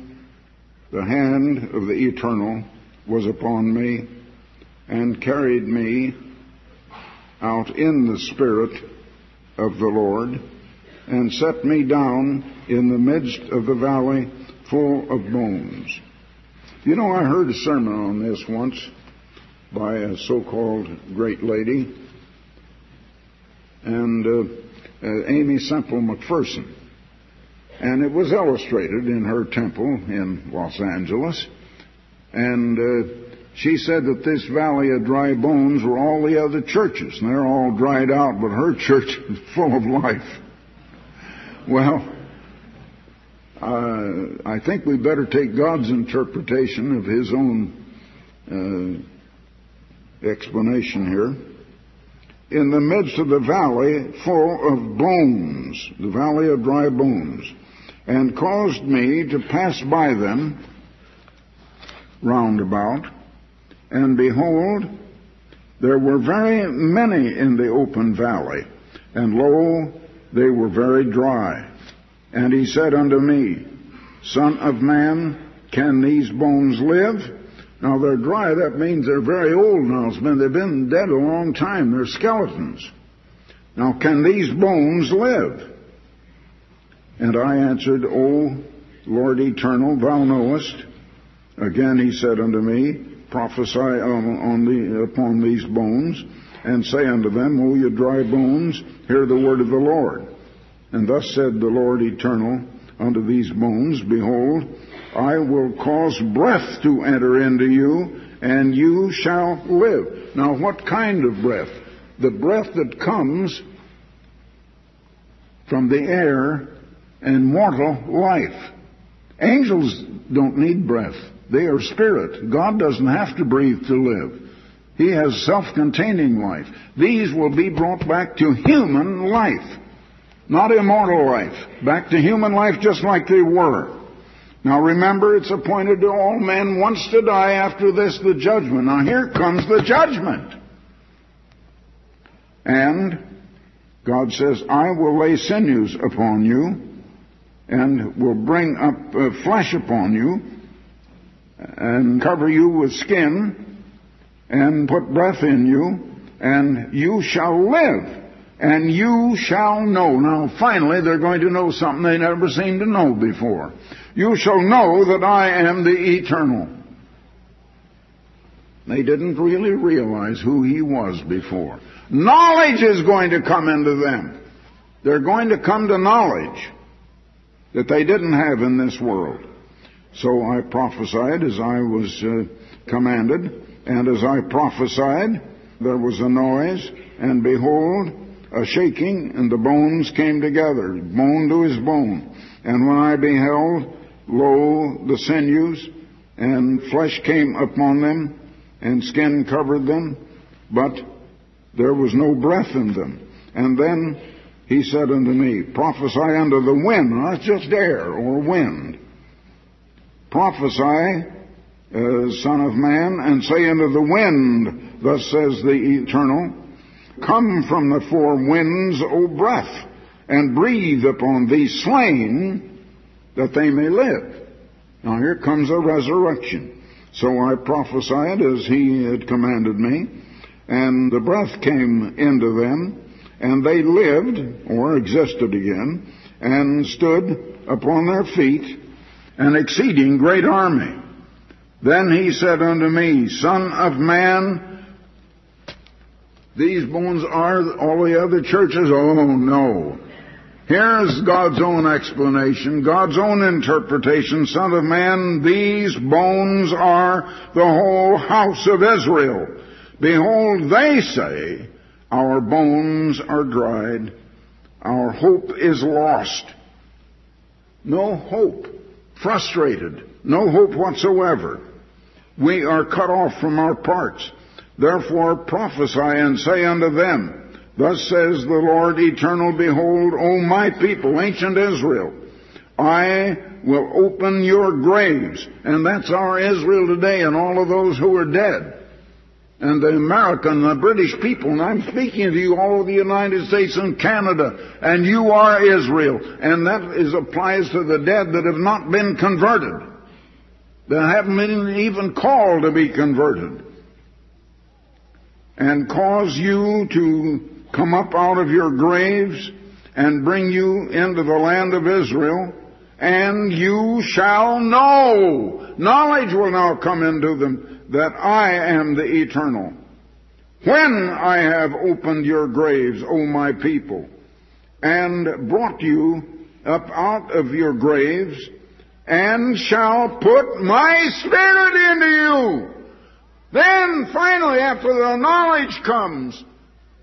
"The hand of the Eternal was upon me, and carried me out in the Spirit of the Lord, and set me down in the midst of the valley full of bones." You know, I heard a sermon on this once by a so-called great lady, and uh, uh, Amy Semple McPherson. And it was illustrated in her temple in Los Angeles. And uh, she said that this valley of dry bones were all the other churches, and they're all dried out, but her church is full of life. Well, uh, I think we better take God's interpretation of His own uh, explanation here. "In the midst of the valley full of bones," the valley of dry bones, "and caused me to pass by them round about, and behold, there were very many in the open valley, and lo, they were very dry. And he said unto me, Son of man, can these bones live?" Now, they're dry. That means they're very old now. It's been, they've been dead a long time. They're skeletons. "Now, can these bones live? And I answered, O Lord Eternal, thou knowest. Again he said unto me, Prophesy on, on the, upon these bones, and say unto them, O ye dry bones, hear the word of the Lord. And thus said the Lord Eternal unto these bones, Behold, I will cause breath to enter into you, and you shall live." Now, what kind of breath? The breath that comes from the air and mortal life. Angels don't need breath. They are spirit. God doesn't have to breathe to live. He has self-containing life. These will be brought back to human life, not immortal life. Back to human life just like they were. Now remember, it's appointed to all men once to die, after this the judgment. Now here comes the judgment. And God says, I will lay sinews upon you, and will bring up uh, flesh upon you, and cover you with skin, and put breath in you, and you shall live, and you shall know. Now finally, they're going to know something they never seemed to know before. You shall know that I am the Eternal. They didn't really realize who He was before. Knowledge is going to come into them. They're going to come to knowledge that they didn't have in this world. So I prophesied as I was uh, commanded, and as I prophesied, there was a noise, and behold, a shaking, and the bones came together, bone to his bone. And when I beheld, lo, the sinews, and flesh came upon them, and skin covered them, but there was no breath in them. And then he said unto me, Prophesy unto the wind. Now, that's just air or wind. Prophesy, uh, Son of man, and say unto the wind, Thus says the Eternal, Come from the four winds, O breath, and breathe upon these slain, that they may live. Now here comes a resurrection. So I prophesied as He had commanded me, and the breath came into them, and they lived, or existed again, and stood upon their feet, an exceeding great army. Then He said unto me, Son of man, these bones are all the other churches? Oh, no. Here's God's own explanation, God's own interpretation. Son of man, these bones are the whole house of Israel. Behold, they say, Our bones are dried, our hope is lost. No hope. Frustrated. No hope whatsoever. We are cut off from our parts. Therefore prophesy and say unto them, Thus says the Lord Eternal, Behold, O my people, ancient Israel, I will open your graves. And that's our Israel today and all of those who are dead. And the American, the British people, and I'm speaking to you all over the United States and Canada, and you are Israel. And that is applies to the dead that have not been converted. They haven't been even called to be converted. And cause you to come up out of your graves and bring you into the land of Israel, and you shall know. Knowledge will now come into them that I am the eternal. When I have opened your graves, O my people, and brought you up out of your graves, and shall put my Spirit into you. Then, finally, after the knowledge comes,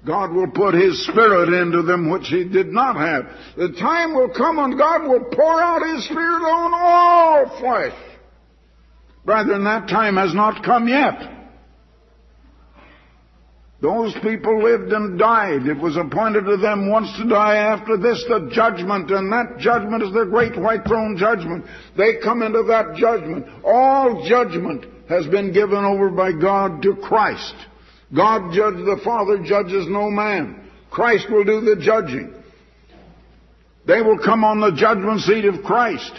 God will put His Spirit into them which He did not have. The time will come when God will pour out His Spirit on all flesh. Brethren, that time has not come yet. Those people lived and died. It was appointed to them once to die, after this the judgment, and that judgment is the great white throne judgment. They come into that judgment. All judgment has been given over by God to Christ. God judged, the Father judges no man. Christ will do the judging. They will come on the judgment seat of Christ,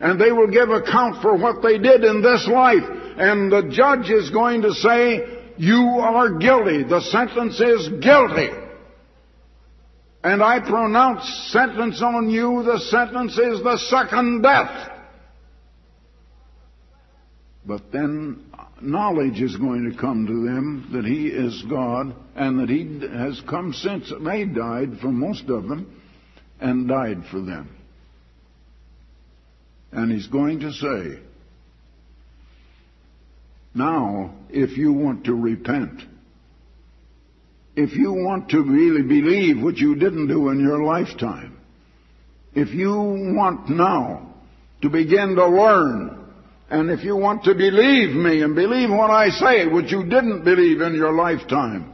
and they will give account for what they did in this life. And the judge is going to say, you are guilty. The sentence is guilty. And I pronounce sentence on you. The sentence is the second death. But then knowledge is going to come to them that He is God, and that He has come since they died for most of them, and died for them. And He's going to say, now, if you want to repent, if you want to really believe what you didn't do in your lifetime, if you want now to begin to learn, and if you want to believe me and believe what I say, which you didn't believe in your lifetime,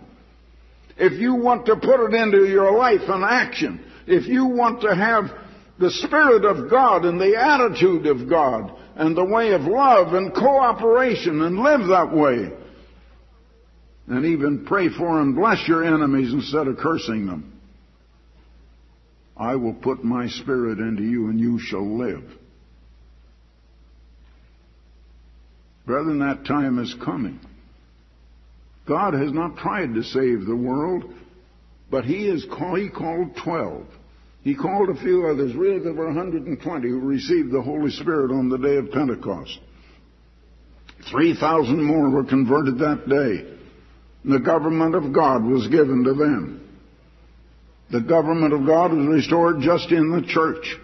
if you want to put it into your life and action, if you want to have the Spirit of God and the attitude of God and the way of love and cooperation and live that way, and even pray for and bless your enemies instead of cursing them, I will put my Spirit into you and you shall live. Brethren, that time is coming. God has not tried to save the world, but He is call, He called twelve. He called a few others. Really, there were one hundred twenty who received the Holy Spirit on the day of Pentecost. three thousand more were converted that day. The government of God was given to them. The government of God was restored just in the church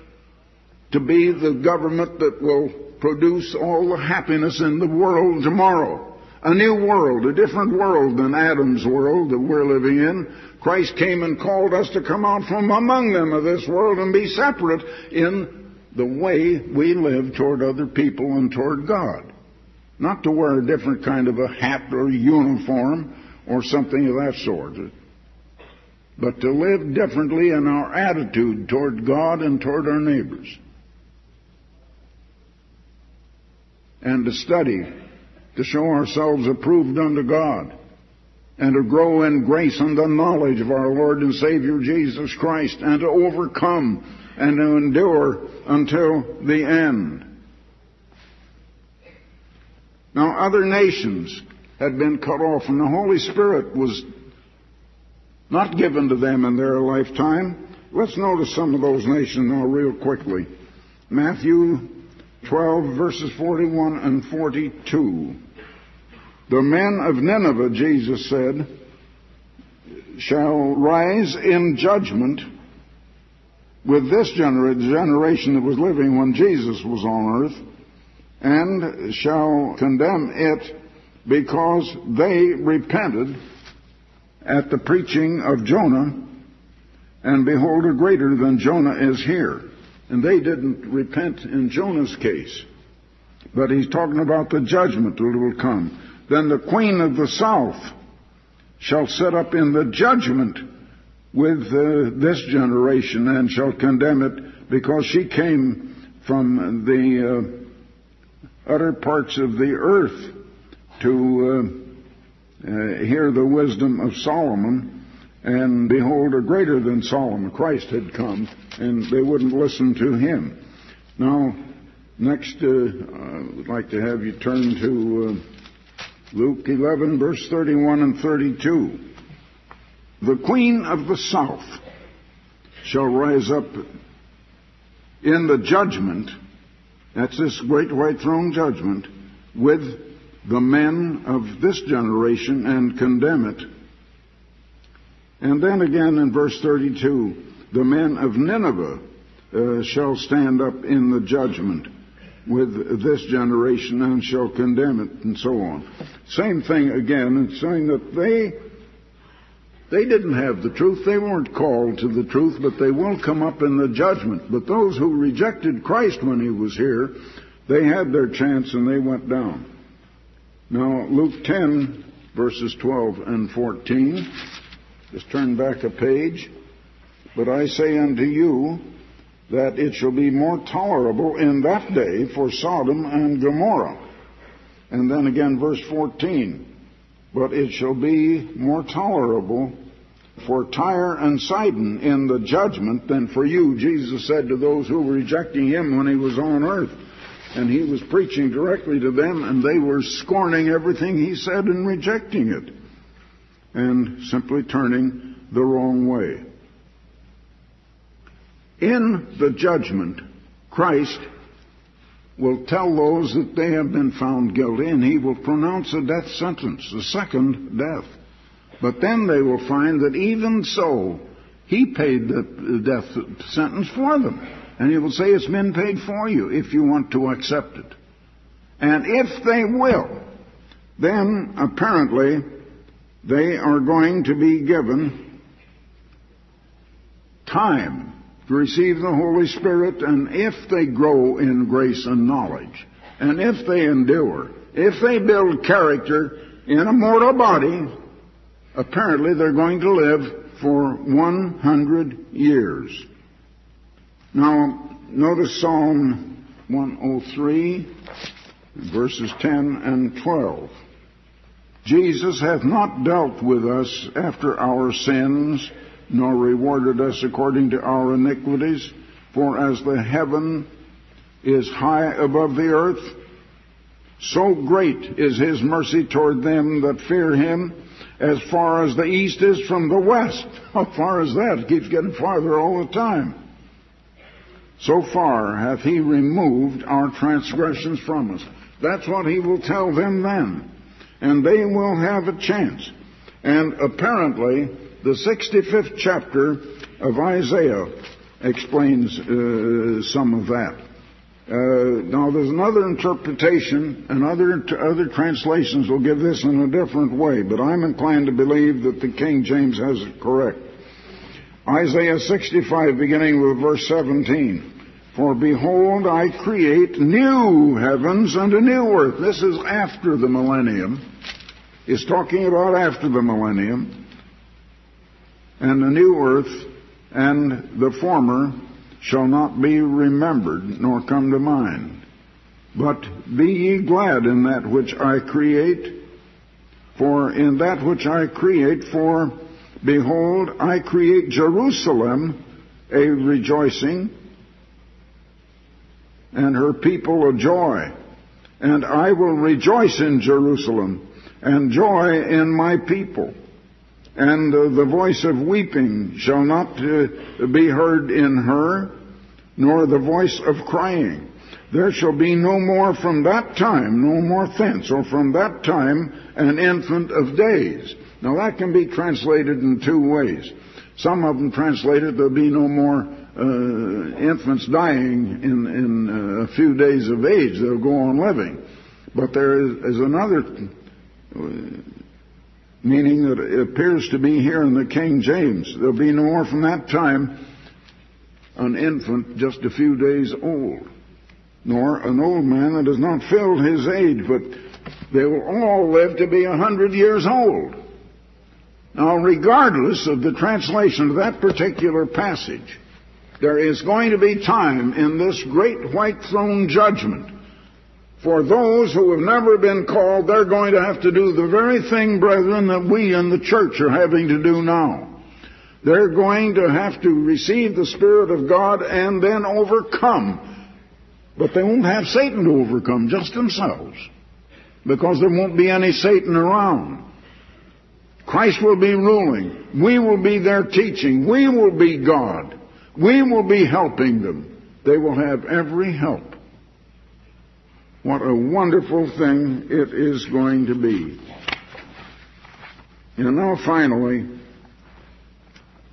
to be the government that will produce all the happiness in the world tomorrow. A new world, a different world than Adam's world that we're living in. Christ came and called us to come out from among them of this world and be separate in the way we live toward other people and toward God. Not to wear a different kind of a hat or uniform or something of that sort, but to live differently in our attitude toward God and toward our neighbors. And to study, to show ourselves approved unto God, and to grow in grace and the knowledge of our Lord and Savior Jesus Christ, and to overcome and to endure until the end. Now, other nations had been cut off, and the Holy Spirit was not given to them in their lifetime. Let's notice some of those nations now real quickly. Matthew twelve, verses forty-one and forty-two. The men of Nineveh, Jesus said, shall rise in judgment with this gener- generation that was living when Jesus was on earth, and shall condemn it, because they repented at the preaching of Jonah, and behold, a greater than Jonah is here. And they didn't repent in Jonah's case. But he's talking about the judgment that will come. Then the queen of the south shall set up in the judgment with uh, this generation, and shall condemn it, because she came from the uh, utter parts of the earth to uh, uh, hear the wisdom of Solomon. And behold, a greater than Solomon, Christ, had come, and they wouldn't listen to him. Now, next, uh, I would like to have you turn to uh, Luke eleven, verse thirty-one and thirty-two. The queen of the south shall rise up in the judgment, that's this great white throne judgment, with the men of this generation and condemn it. And then again in verse thirty-two, the men of Nineveh uh, shall stand up in the judgment with this generation and shall condemn it, and so on. Same thing again. It's saying that they they didn't have the truth. They weren't called to the truth, but they will come up in the judgment. But those who rejected Christ when he was here, they had their chance and they went down. Now, Luke ten, verses twelve and fourteen. Just turn back a page. But I say unto you that it shall be more tolerable in that day for Sodom and Gomorrah. And then again, verse fourteen. But it shall be more tolerable for Tyre and Sidon in the judgment than for you, Jesus said to those who were rejecting him when he was on earth. And he was preaching directly to them, and they were scorning everything he said and rejecting it, and simply turning the wrong way. In the judgment, Christ will tell those that they have been found guilty, and he will pronounce a death sentence, the second death. But then they will find that even so, he paid the death sentence for them. And he will say, it's been paid for you if you want to accept it. And if they will, then apparently they are going to be given time to receive the Holy Spirit, and if they grow in grace and knowledge, and if they endure, if they build character in a mortal body, apparently they're going to live for one hundred years. Now, notice Psalm one oh three, verses ten and twelve. Jesus hath not dealt with us after our sins, nor rewarded us according to our iniquities. For as the heaven is high above the earth, so great is his mercy toward them that fear him, as far as the east is from the west. How far is that? It keeps getting farther all the time. So far hath he removed our transgressions from us. That's what he will tell them then. And they will have a chance. And apparently, the sixty-fifth chapter of Isaiah explains uh, some of that. Uh, now, there's another interpretation, and other, other translations will give this in a different way, but I'm inclined to believe that the King James has it correct. Isaiah sixty-five, beginning with verse seventeen. For behold, I create new heavens and a new earth. This is after the millennium. It's talking about after the millennium. And the new earth and the former shall not be remembered nor come to mind. But be ye glad in that which I create, for in that which I create, for behold, I create Jerusalem a rejoicing, and her people a joy. And I will rejoice in Jerusalem, and joy in my people. And uh, the voice of weeping shall not uh, be heard in her, nor the voice of crying. There shall be no more from that time, no more thence, or from that time an infant of days. Now that can be translated in two ways. Some of them translate it, there'll be no more Uh, infants dying in, in uh, a few days of age. They'll go on living. But there is, is another uh, meaning that appears to be here in the King James. There'll be no more from that time an infant just a few days old, nor an old man that has not filled his age, but they will all live to be a hundred years old. Now, regardless of the translation of that particular passage, There is going to be time in this great white throne judgment for those who have never been called. They're going to have to do the very thing, brethren, that we in the church are having to do now. They're going to have to receive the Spirit of God and then overcome. But they won't have Satan to overcome, just themselves, because there won't be any Satan around. Christ will be ruling. We will be there teaching. We will be God. We will be helping them. They will have every help. What a wonderful thing it is going to be. And now finally,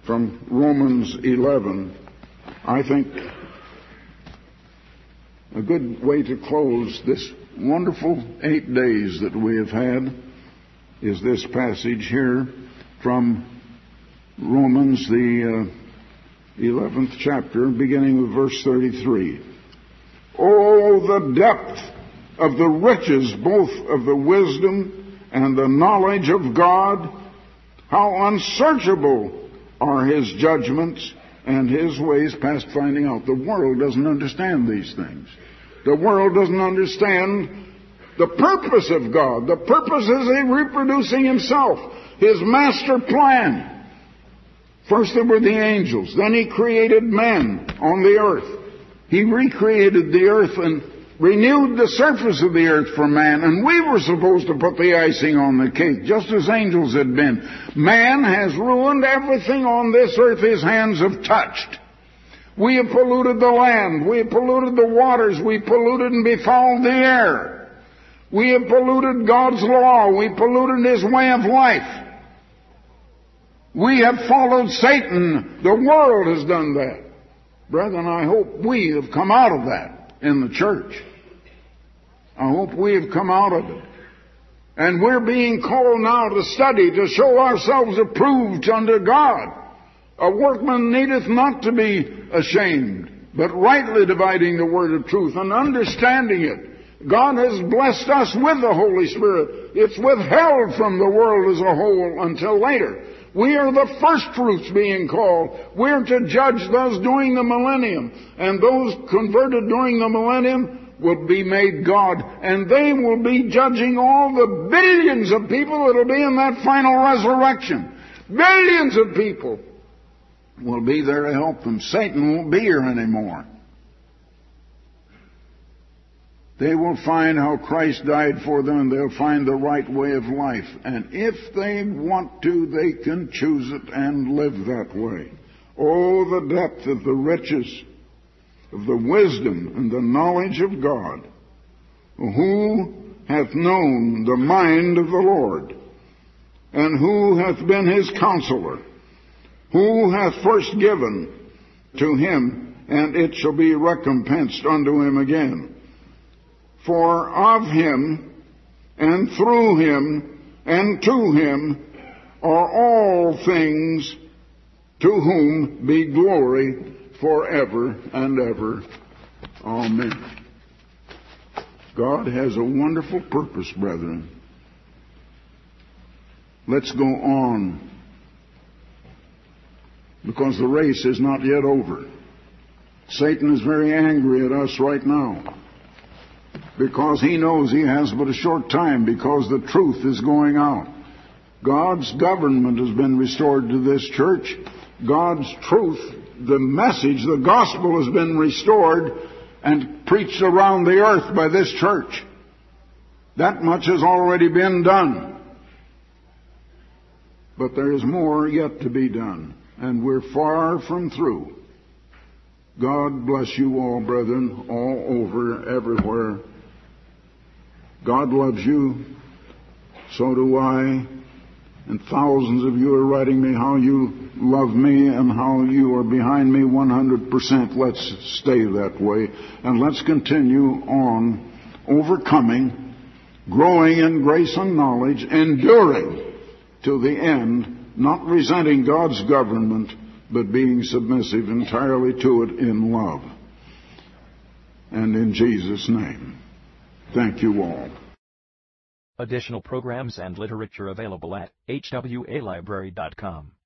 from Romans eleven, I think a good way to close this wonderful eight days that we have had is this passage here from Romans, the uh, eleventh chapter, beginning with verse thirty-three. Oh, the depth of the riches, both of the wisdom and the knowledge of God, how unsearchable are His judgments and His ways past finding out. The world doesn't understand these things. The world doesn't understand the purpose of God. The purpose is in reproducing Himself, His master plan. First there were the angels. Then He created man on the earth. He recreated the earth and renewed the surface of the earth for man, and we were supposed to put the icing on the cake, just as angels had been. Man has ruined everything on this earth his hands have touched. We have polluted the land. We have polluted the waters. We polluted and befouled the air. We have polluted God's law. We polluted His way of life. We have followed Satan. The world has done that. Brethren, I hope we have come out of that in the church. I hope we have come out of it. And we're being called now to study, to show ourselves approved unto God. A workman needeth not to be ashamed, but rightly dividing the word of truth and understanding it. God has blessed us with the Holy Spirit. It's withheld from the world as a whole until later. We are the first fruits being called. We're to judge those during the millennium. And those converted during the millennium will be made God. And they will be judging all the billions of people that will be in that final resurrection. Billions of people will be there to help them. Satan won't be here anymore. They will find how Christ died for them, and they'll find the right way of life. And if they want to, they can choose it and live that way. Oh, the depth of the riches, of the wisdom and the knowledge of God. Who hath known the mind of the Lord? And who hath been His counselor? Who hath first given to Him, and it shall be recompensed unto him again? For of Him, and through Him, and to Him are all things, to whom be glory forever and ever. Amen. God has a wonderful purpose, brethren. Let's go on, because the race is not yet over. Satan is very angry at us right now, because he knows he has but a short time, because the truth is going out. God's government has been restored to this church. God's truth, the message, the gospel has been restored and preached around the earth by this church. That much has already been done. But there is more yet to be done, and we're far from through. God bless you all, brethren, all over, everywhere. God loves you, so do I, and thousands of you are writing me how you love me and how you are behind me one hundred percent. Let's stay that way, and let's continue on overcoming, growing in grace and knowledge, enduring to the end, not resenting God's government, but being submissive entirely to it in love. And in Jesus' name. Thank you all. Additional programs and literature available at h w a library dot com.